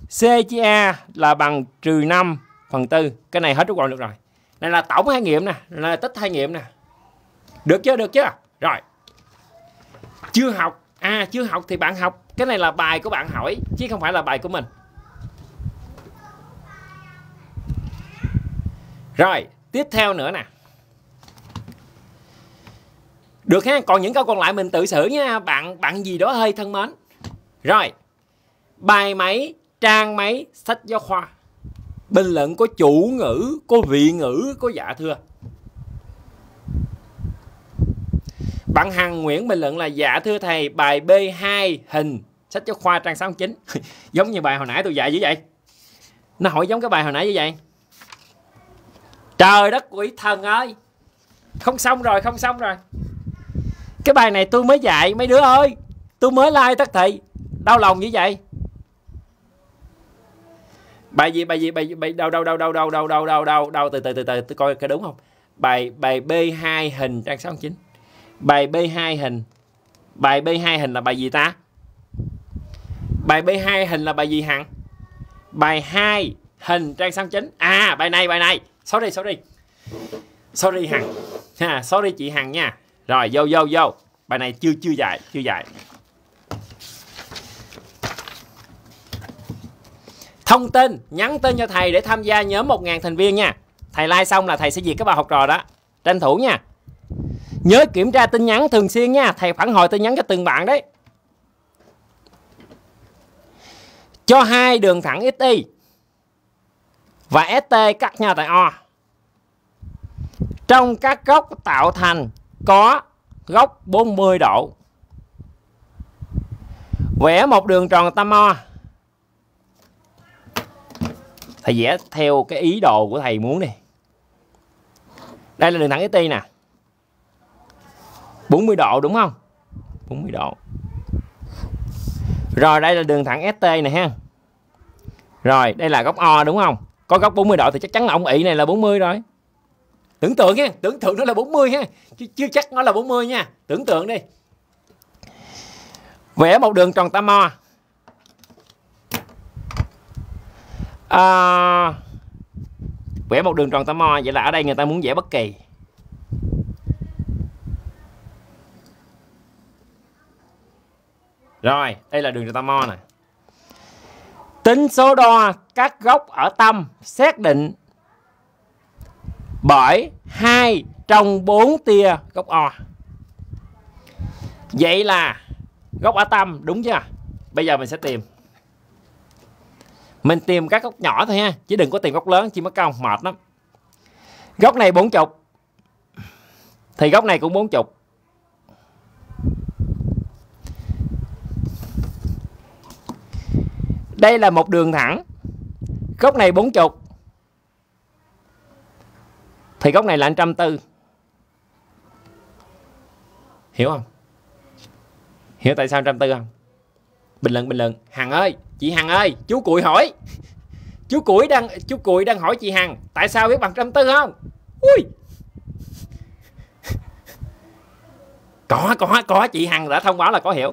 C chia A là bằng -5/4. Cái này hết rút gọn được rồi. Này là tổng hai nghiệm nè, là tích hai nghiệm nè. Được chưa? Rồi. Chưa học thì bạn học. Cái này là bài của bạn hỏi chứ không phải là bài của mình. Rồi, tiếp theo nữa nè. Được ha, còn những câu còn lại mình tự xử nha, bạn gì đó hơi thân mến. Rồi. Bài mấy, trang mấy, sách giáo khoa. Bình luận có chủ ngữ, có vị ngữ, có dạ thưa. Bạn Hằng Nguyễn bình luận là dạ thưa thầy, bài B2 hình sách giáo khoa trang 69. Giống như bài hồi nãy tôi dạy dữ vậy. Nó hỏi giống cái bài hồi nãy như vậy. Trời đất quỷ thần ơi. Không xong rồi. Cái bài này tôi mới dạy mấy đứa ơi. Tôi mới like tất thị. Đau lòng như vậy. Bài gì đâu từ tôi coi cái đúng không? Bài B2 hình trang 69. Bài B2 hình là bài gì ta? Bài B2 hình là bài gì hẳn? Bài 2 hình trang 69. À, bài này. Sorry Hằng. Sorry chị Hằng nha. Rồi vô. Bài này chưa dạy. Thông tin, nhắn tin cho thầy để tham gia nhóm 1000 thành viên nha. Thầy like xong là thầy sẽ duyệt các bài học trò đó. Tranh thủ nha. Nhớ kiểm tra tin nhắn thường xuyên nha. Thầy phản hồi tin nhắn cho từng bạn đấy. Cho hai đường thẳng XY và ST cắt nhau tại O. Trong các góc tạo thành có góc 40 độ. Vẽ một đường tròn tam O. Thầy vẽ theo cái ý đồ của thầy muốn đi. Đây là đường thẳng XY nè. 40 độ đúng không? 40 độ. Rồi đây là đường thẳng ST này ha. Rồi đây là góc O đúng không? Có góc 40 độ thì chắc chắn là ông ị này là 40 rồi. Tưởng tượng nha, tưởng tượng nó là 40 ha. Chưa chắc nó là 40 nha. Tưởng tượng đi. Vẽ một đường tròn tam O. Vẽ một đường tròn tam O. Vậy là ở đây người ta muốn vẽ bất kỳ. Rồi, đây là đường tròn tam O nè. Tính số đo các góc ở tâm xác định bởi 2 trong 4 tia góc O. Vậy là góc ở tâm đúng chưa? Bây giờ mình sẽ tìm. Mình tìm các góc nhỏ thôi ha, chứ đừng có tìm góc lớn, chỉ mất công mệt lắm. Góc này 40 thì góc này cũng 40. Đây là một đường thẳng. Góc này 40 thì góc này là 140. Hiểu không? Hiểu tại sao 140 không? Bình luận. Hằng ơi, chị Hằng ơi, chú Cụi hỏi. Chú Cụi đang hỏi chị Hằng tại sao biết bằng 140 không? Ui. Có chị Hằng đã thông báo là có hiểu.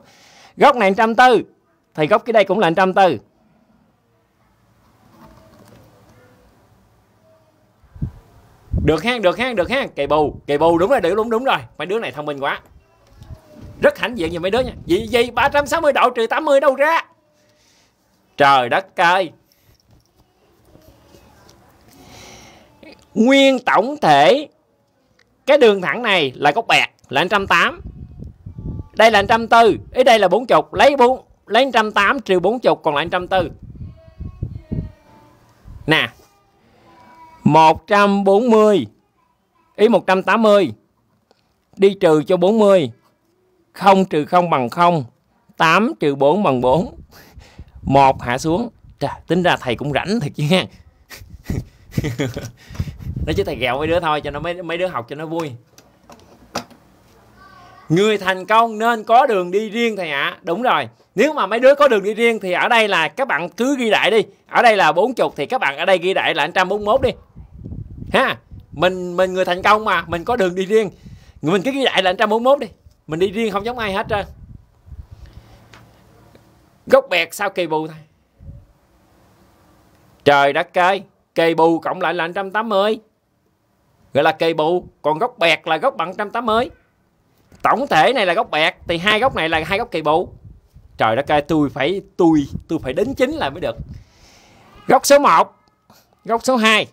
Góc này 140 thì góc cái đây cũng là 140. Được ha. Kỳ bù đúng rồi. Mấy đứa này thông minh quá. Rất hãnh diện về mấy đứa nha. Vì 360 độ trừ 80 đâu ra. Trời đất ơi. Nguyên tổng thể cái đường thẳng này là góc bẹt là 180. Đây là 140, ý đây là 40, lấy 180 trừ 40 còn lại 140. Nè. 140 ý 180 đi trừ cho 40. 0 trừ 0 bằng 0, 8 trừ 4 bằng 4, 1 hạ xuống. Trời, tính ra thầy cũng rảnh thật chứ ha. Nói chứ thầy ghẹo mấy đứa thôi cho nó mấy đứa học cho nó vui. Người thành công nên có đường đi riêng thầy ạ. Đúng rồi. Nếu mà mấy đứa có đường đi riêng thì ở đây là các bạn cứ ghi đại đi. Ở đây là 40 thì các bạn ở đây ghi đại là 141 đi. Ha, mình người thành công mà, mình có đường đi riêng. Mình cứ ghi đại là 141 đi. Mình đi riêng không giống ai hết trơn. Góc bẹt sao kỳ bù thôi. Trời đất ơi, kỳ bù cộng lại là 180. Gọi là kỳ bù, còn góc bẹt là góc bằng 180. Tổng thể này là góc bẹt thì hai góc này là hai góc kỳ bù. Trời đất ơi, tôi phải đính chính lại mới được. Góc số 1, góc số 2.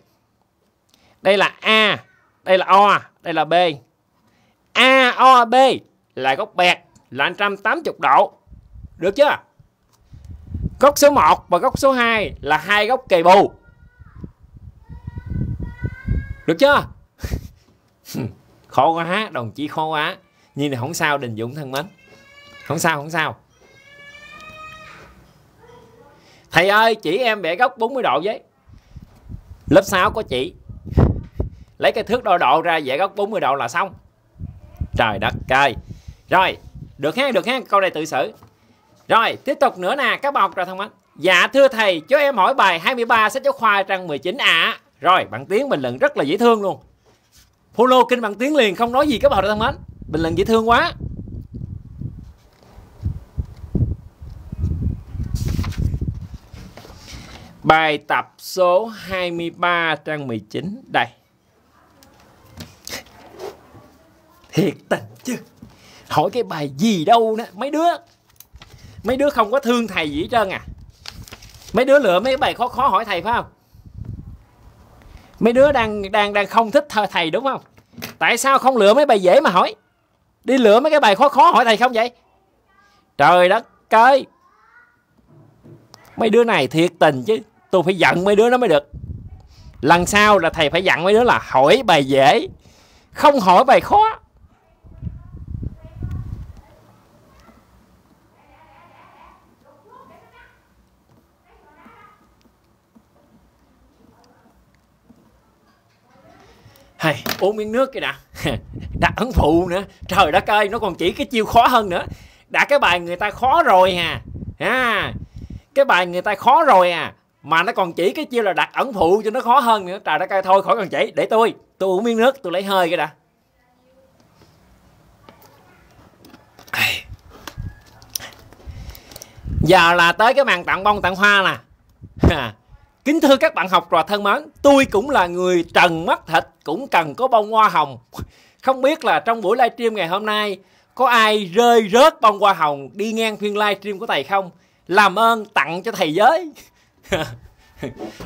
Đây là A, đây là O, đây là B. A, O, B là góc bẹt là 180 độ. Được chưa? Góc số 1 và góc số 2 là hai góc kỳ bù. Được chưa? Khổ quá, đồng chí khổ quá. Nhìn này không sao, Đình Dũng thân mến. Không sao. Thầy ơi, chỉ em vẽ góc 40 độ với. Lớp 6 có chị. Lấy cái thước đo độ ra vẽ góc 40 độ là xong. Trời đất ơi. Rồi, được ha, câu này tự xử. Rồi, tiếp tục nữa nè, các bạn học trò thân mến. Dạ thưa thầy, cho em hỏi bài 23 sách giáo khoa trang 19 ạ. Rồi, bạn Tiến bình luận rất là dễ thương luôn. Follow kênh bạn Tiến liền, không nói gì các bạn học trò thân mến. Bình luận dễ thương quá. Bài tập số 23 trang 19 đây. Thiệt tình chứ. Hỏi cái bài gì đâu nữa. Mấy đứa không có thương thầy gì hết trơn à. Mấy đứa lựa mấy bài khó hỏi thầy phải không? Mấy đứa đang không thích thầy đúng không? Tại sao không lựa mấy bài dễ mà hỏi? Đi lựa mấy cái bài khó hỏi thầy không vậy? Trời đất ơi. Mấy đứa này thiệt tình chứ. Tôi phải giận mấy đứa nó mới được. Lần sau là thầy phải dặn mấy đứa là hỏi bài dễ, không hỏi bài khó. Hay, uống miếng nước kìa đã. Đặt ấn phụ nữa. Trời đất ơi, nó còn chỉ cái chiêu khó hơn nữa. Đã cái bài người ta khó rồi hà. Cái bài người ta khó rồi à. Mà nó còn chỉ cái chiêu là đặt ẩn phụ cho nó khó hơn nữa. Trời đất ơi, thôi khỏi cần chỉ. Để tôi uống miếng nước, tôi lấy hơi cái đã. Giờ là tới cái màn tặng bông tặng hoa nè. Kính thưa các bạn học trò thân mến, tôi cũng là người trần mắt thịt, cũng cần có bông hoa hồng. Không biết là trong buổi livestream ngày hôm nay có ai rơi rớt bông hoa hồng đi ngang phiên livestream của thầy không? Làm ơn tặng cho thầy giới.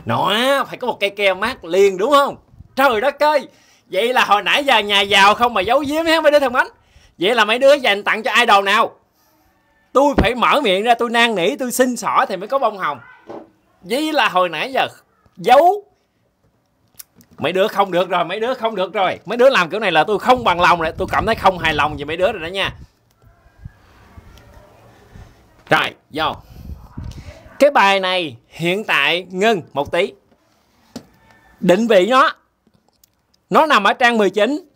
Nó phải có một cây keo mát liền đúng không? Trời đất ơi. Vậy là hồi nãy giờ nhà giàu không mà giấu giếm ha mấy đứa thân mến. Vậy là mấy đứa dành tặng cho idol nào? Tôi phải mở miệng ra, tôi năn nỉ, tôi xin xỏ thì mới có bông hồng. Vậy là hồi nãy giờ giấu. Mấy đứa không được rồi, mấy đứa không được rồi. Mấy đứa làm kiểu này là tôi không bằng lòng rồi. Tôi cảm thấy không hài lòng về mấy đứa rồi đó nha. Rồi, vô. Cái bài này hiện tại ngưng một tí. Định vị nó nằm ở trang 19.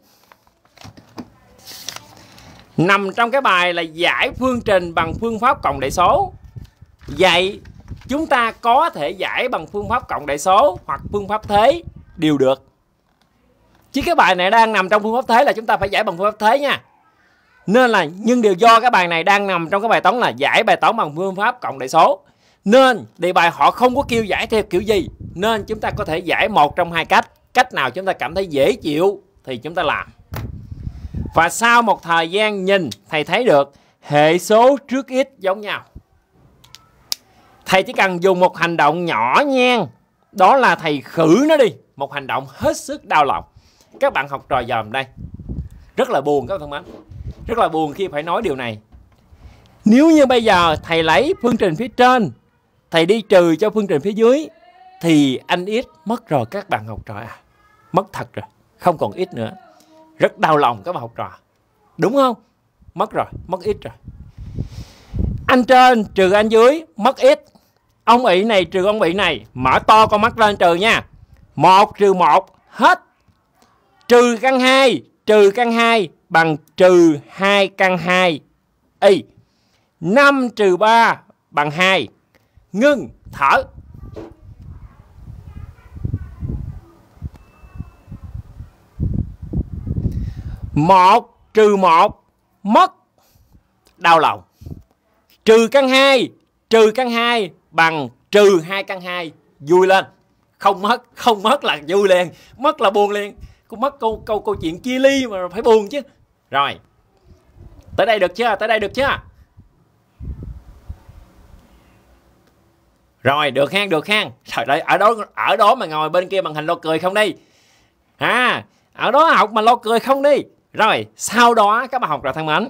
Nằm trong cái bài là giải phương trình bằng phương pháp cộng đại số. Vậy chúng ta có thể giải bằng phương pháp cộng đại số hoặc phương pháp thế đều được. Chứ cái bài này đang nằm trong phương pháp thế là chúng ta phải giải bằng phương pháp thế nha. Nên là nhưng điều do cái bài này đang nằm trong cái bài toán là giải bài toán bằng phương pháp cộng đại số. Nên đề bài họ không có kêu giải theo kiểu gì. Nên chúng ta có thể giải một trong hai cách. Cách nào chúng ta cảm thấy dễ chịu thì chúng ta làm. Và sau một thời gian nhìn, thầy thấy được hệ số trước x giống nhau. Thầy chỉ cần dùng một hành động nhỏ nhen, đó là thầy khử nó đi. Một hành động hết sức đau lòng. Các bạn học trò dòm đây. Rất là buồn các bạn thân mến. Rất là buồn khi phải nói điều này. Nếu như bây giờ thầy lấy phương trình phía trên, thầy đi trừ cho phương trình phía dưới, thì anh x mất rồi các bạn học trò à. Mất thật rồi. Không còn x nữa. Rất đau lòng các bạn học trò. Đúng không? Mất rồi. Mất x rồi. Anh trên trừ anh dưới. Mất x. Ông ỷ này trừ ông ỷ này. Mở to con mắt lên trừ nha. 1 trừ 1. Hết. Trừ căn 2. Trừ căn 2 bằng trừ 2 căn 2. Y. 5 trừ 3 bằng 2. Ngưng. Thở. Một trừ một mất, đau lòng. Trừ căn 2, trừ căn 2 bằng trừ 2 căn 2, vui lên. Không mất là vui liền, mất là buồn liền. Cũng mất câu chuyện chia ly mà phải buồn chứ. Rồi. Tới đây được chưa? Tới đây được chưa? Rồi, được hang, được hang. Trời ơi, ở đó mà ngồi bên kia màn hình lo cười không đi. À, ở đó học mà lo cười không đi. Rồi, sau đó các bạn học trò thân mến,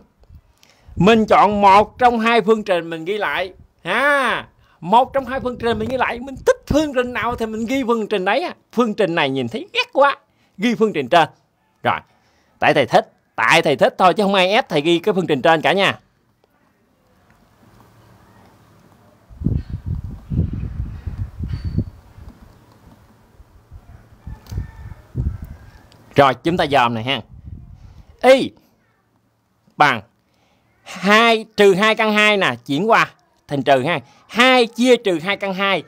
mình chọn một trong hai phương trình mình ghi lại. Một trong hai phương trình mình ghi lại. Mình thích phương trình nào thì mình ghi phương trình đấy. Phương trình này nhìn thấy ghét quá, ghi phương trình trên. Rồi, tại thầy thích thôi chứ không ai ép thầy ghi cái phương trình trên cả nha. Rồi, chúng ta dòm này ha. Y bằng 2 trừ 2 căn 2 nè, chuyển qua thành trừ ha. 2 chia trừ 2 căn 2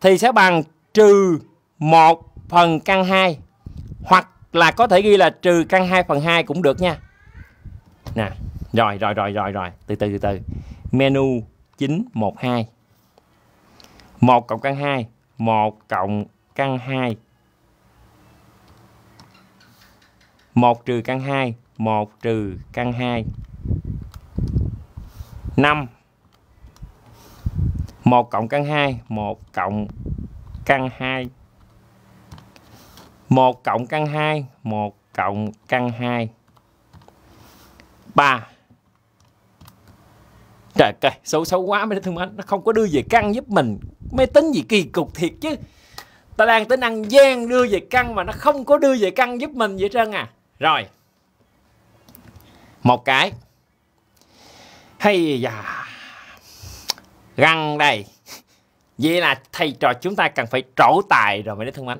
thì sẽ bằng trừ 1 phần căn 2. Hoặc là có thể ghi là trừ căn 2 phần 2 cũng được nha. Nè, rồi. Từ từ. Menu 912. 1 cộng căn 2. 1 cộng căn 2. 1 trừ căn 2, 1 trừ căn 2. 5. 1 cộng căn 2, 1 cộng căn 2. 1 cộng căn 2, 1 cộng căn 2. 3. Trời ơi, xấu quá mấy đứa thương mến, nó không có đưa về căn giúp mình. Máy tính gì kỳ cục thiệt chứ. Ta đang tính ăn gian đưa về căn mà nó không có đưa về căn giúp mình vậy trơn à. Rồi. Một cái. Hay da. Găng đây. Vậy là thầy trò chúng ta cần phải trổ tài rồi mấy đứa thân mến.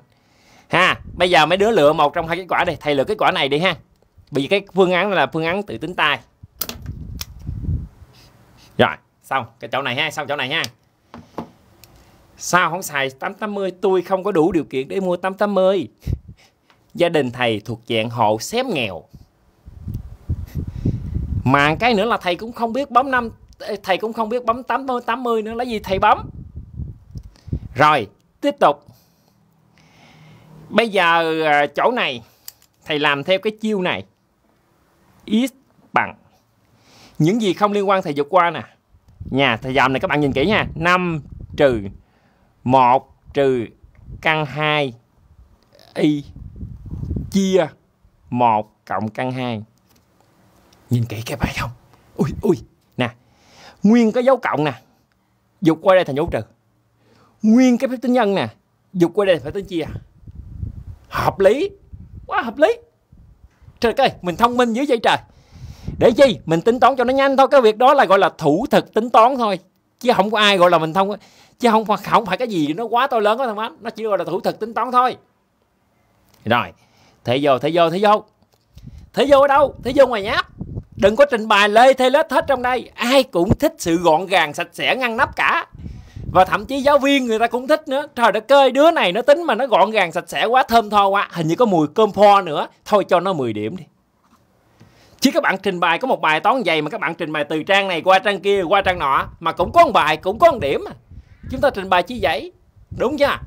Ha, bây giờ mấy đứa lựa một trong hai kết quả đi, thầy lựa kết quả này đi ha. Bởi vì cái phương án này là phương án tự tính tay. Rồi, xong cái chỗ này ha, xong chỗ này ha. Sao không xài 880? Tôi không có đủ điều kiện để mua 880. Gia đình thầy thuộc dạng hộ xém nghèo. Mà cái nữa là thầy cũng không biết bấm 80 nữa, là gì thầy bấm. Rồi, tiếp tục. Bây giờ chỗ này thầy làm theo cái chiêu này. X bằng những gì không liên quan thầy vượt qua nè. Nhà thầy dòm này các bạn nhìn kỹ nha. 5 trừ 1 trừ căn 2 y chia 1 cộng căn 2. Nhìn kỹ cái bài không? Ui, ui, nè. Nguyên cái dấu cộng nè, dục qua đây thành dấu trừ. Nguyên cái phép tính nhân nè, dục qua đây phải tính chia. Hợp lý, quá hợp lý. Trời ơi, mình thông minh dữ vậy trời. Để chi? Mình tính toán cho nó nhanh thôi. Cái việc đó là gọi là thủ thực tính toán thôi. Chứ không có ai gọi là mình thông. Chứ không phải cái gì nó quá to lớn quá thằng Mắm. Nó chỉ gọi là thủ thực tính toán thôi. Rồi, thế vô. Thế vô ở đâu? Thế vô ngoài nháp. Đừng có trình bày lê thê lết hết trong đây. Ai cũng thích sự gọn gàng, sạch sẽ, ngăn nắp cả. Và thậm chí giáo viên người ta cũng thích nữa. Trời đất ơi, đứa này nó tính mà nó gọn gàng, sạch sẽ quá, thơm tho quá. Hình như có mùi cơm pho nữa. Thôi cho nó 10 điểm đi. Chứ các bạn trình bày có một bài toán dày mà các bạn trình bày từ trang này qua trang kia qua trang nọ. Mà cũng có một bài, cũng có một điểm. Chúng ta trình bày chi vậy? Đúng chưa?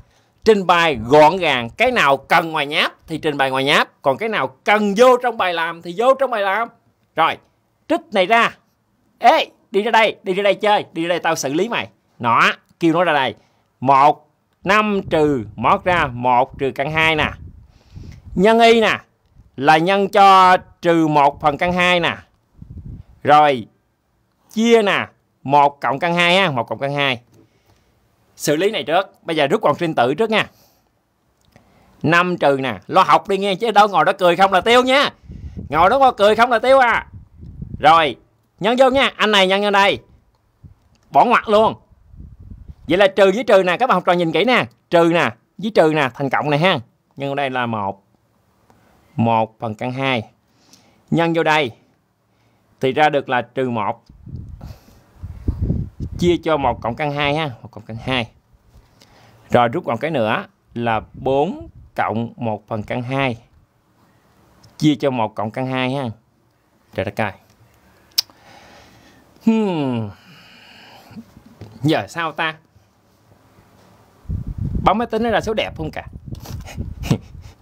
Trình bày gọn gàng. Cái nào cần ngoài nháp thì trình bày ngoài nháp. Còn cái nào cần vô trong bài làm thì vô trong bài làm. Rồi, trích này ra. Ê, đi ra đây chơi. Đi ra đây tao xử lý mày. Nó, kêu nó ra đây. 1, 5 trừ, mót ra 1 trừ căn 2 nè. Nhân y nè, là nhân cho trừ 1 phần căn 2 nè. Rồi, chia nè, 1 cộng căn 2 ha, 1 cộng căn 2. Xử lý này trước, bây giờ rút còn trình tự trước nha. 5 trừ nè, lo học đi nghe chứ đâu ngồi đó cười không là tiêu nha. Ngồi đó cười không là tiêu à. Rồi, nhân vô nha, anh này nhân vô đây. Bỏ ngoặt luôn. Vậy là trừ với trừ nè, các bạn học trò nhìn kỹ nè. Trừ nè, với trừ nè, thành cộng này ha. Nhân vô đây là 1. 1 phần căn 2. Nhân vô đây thì ra được là trừ 1. Chia cho 1 cộng căn 2 ha, 1 cộng căn 2. Rồi rút còn cái nữa là 4 cộng 1 phần căn 2. Chia cho 1 cộng căn 2 ha. Trời đất ơi. Giờ sao ta? Bấm máy tính nó ra số đẹp không cả?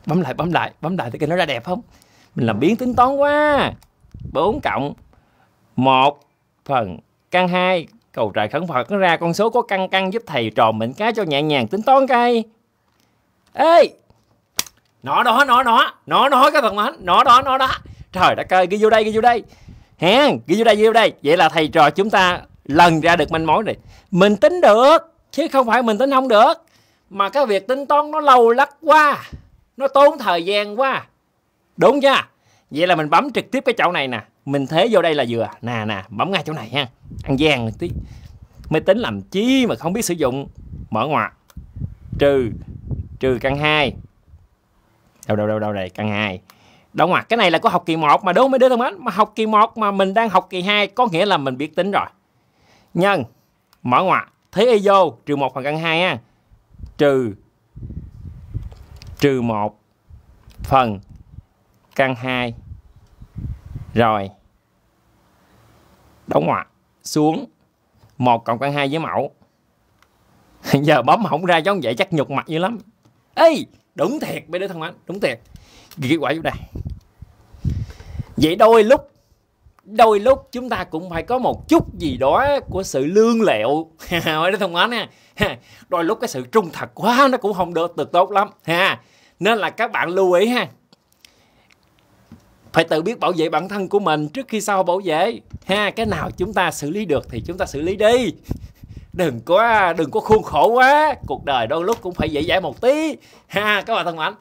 Bấm lại thì nó ra đẹp không? Mình làm biến tính toán quá. 4 cộng 1 phần căn 2. Cầu trời khẩn Phật nó ra con số có căn căn giúp thầy trò mình cái cho nhẹ nhàng tính toán cây. Ê! Nó cái thằng mến. Nó đó. Trời đất ơi, ghi vô đây. Hèn, ghi vô đây. Vậy là thầy trò chúng ta lần ra được manh mối này. Mình tính được, chứ không phải mình tính không được. Mà cái việc tính toán nó lâu lắc quá. Nó tốn thời gian quá. Đúng chưa? Vậy là mình bấm trực tiếp cái chậu này nè. Mình thế vô đây là vừa. Nè, bấm ngay chỗ này ha. Ăn gian tí. Máy tính làm chi mà không biết sử dụng. Mở ngoặc. Trừ căn 2. Đâu đây, căn 2. Đóng ngoặc. Cái này là có học kỳ 1 mà đúng mấy đứa thân mến. Mà học kỳ 1 mà mình đang học kỳ 2 có nghĩa là mình biết tính rồi. Nhân. Mở ngoặc. Thế y vô. Trừ 1 phần căn 2 ha. Trừ 1 phần căn 2. Rồi. Đóng ngoặc. Xuống. 1 cộng căn 2 với mẫu. Giờ bấm không ra giống vậy chắc nhục mặt dữ lắm. Ê! Đúng thiệt mấy đứa thân mến. Đúng thiệt. Ghi quả vô đây. Vậy đôi lúc chúng ta cũng phải có một chút gì đó của sự lương lẹo. Mấy đứa thân mến ha. Đôi lúc cái sự trung thật quá nó cũng không được tốt lắm ha. Nên là các bạn lưu ý ha. Phải tự biết bảo vệ bản thân của mình trước khi sau bảo vệ ha. Cái nào chúng ta xử lý được thì chúng ta xử lý đi. Đừng có khuôn khổ quá. Cuộc đời đôi lúc cũng phải dễ dãi một tí ha các bạn thân mến.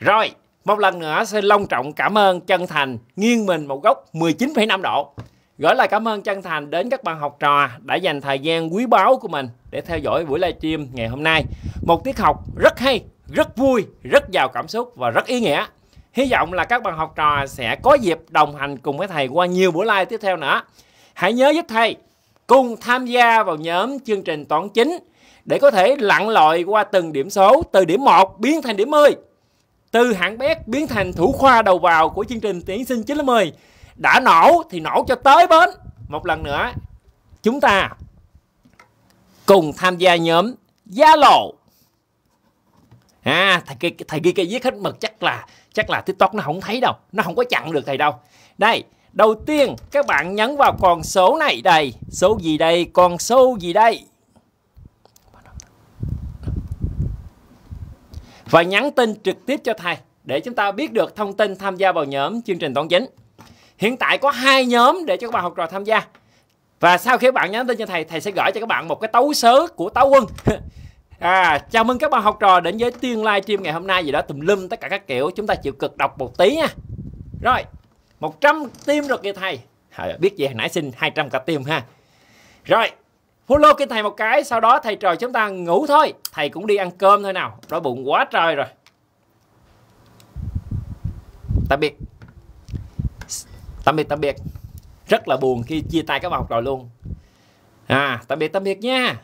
Rồi, một lần nữa xin long trọng cảm ơn chân thành nghiêng mình một góc 19,5 độ. Gửi lời cảm ơn chân thành đến các bạn học trò đã dành thời gian quý báu của mình để theo dõi buổi livestream ngày hôm nay. Một tiết học rất hay, rất vui, rất giàu cảm xúc và rất ý nghĩa. Hy vọng là các bạn học trò sẽ có dịp đồng hành cùng với thầy qua nhiều buổi live tiếp theo nữa. Hãy nhớ giúp thầy cùng tham gia vào nhóm chương trình Toán 9 để có thể lặn lội qua từng điểm số, từ điểm 1 biến thành điểm 10, từ hạng bét biến thành thủ khoa đầu vào của chương trình tuyển sinh 9-10. Đã nổ thì nổ cho tới bến. Một lần nữa, chúng ta cùng tham gia nhóm Zalo. Thầy ghi cái viết hết mực chắc là TikTok nó không thấy đâu. Nó không có chặn được thầy đâu. Đây, đầu tiên các bạn nhấn vào con số này đây. Số gì đây? Con số gì đây? Và nhắn tin trực tiếp cho thầy để chúng ta biết được thông tin tham gia vào nhóm chương trình Toán 9. Hiện tại có 2 nhóm để cho các bạn học trò tham gia. Và sau khi các bạn nhắn tin cho thầy, thầy sẽ gửi cho các bạn một cái tấu sớ của Táo Quân. Chào mừng các bạn học trò đến với tiên livestream ngày hôm nay, gì đó tùm lum tất cả các kiểu. Chúng ta chịu cực đọc một tí nha. Rồi, 100 tim rồi kìa thầy. Biết gì hồi nãy xin 200 cả tim ha. Rồi, follow kìa thầy một cái, sau đó thầy trò chúng ta ngủ thôi. Thầy cũng đi ăn cơm thôi nào, đói bụng quá trời rồi. Tạm biệt. Tạm biệt, tạm biệt. Rất là buồn khi chia tay các bạn học trò luôn. Tạm biệt nha.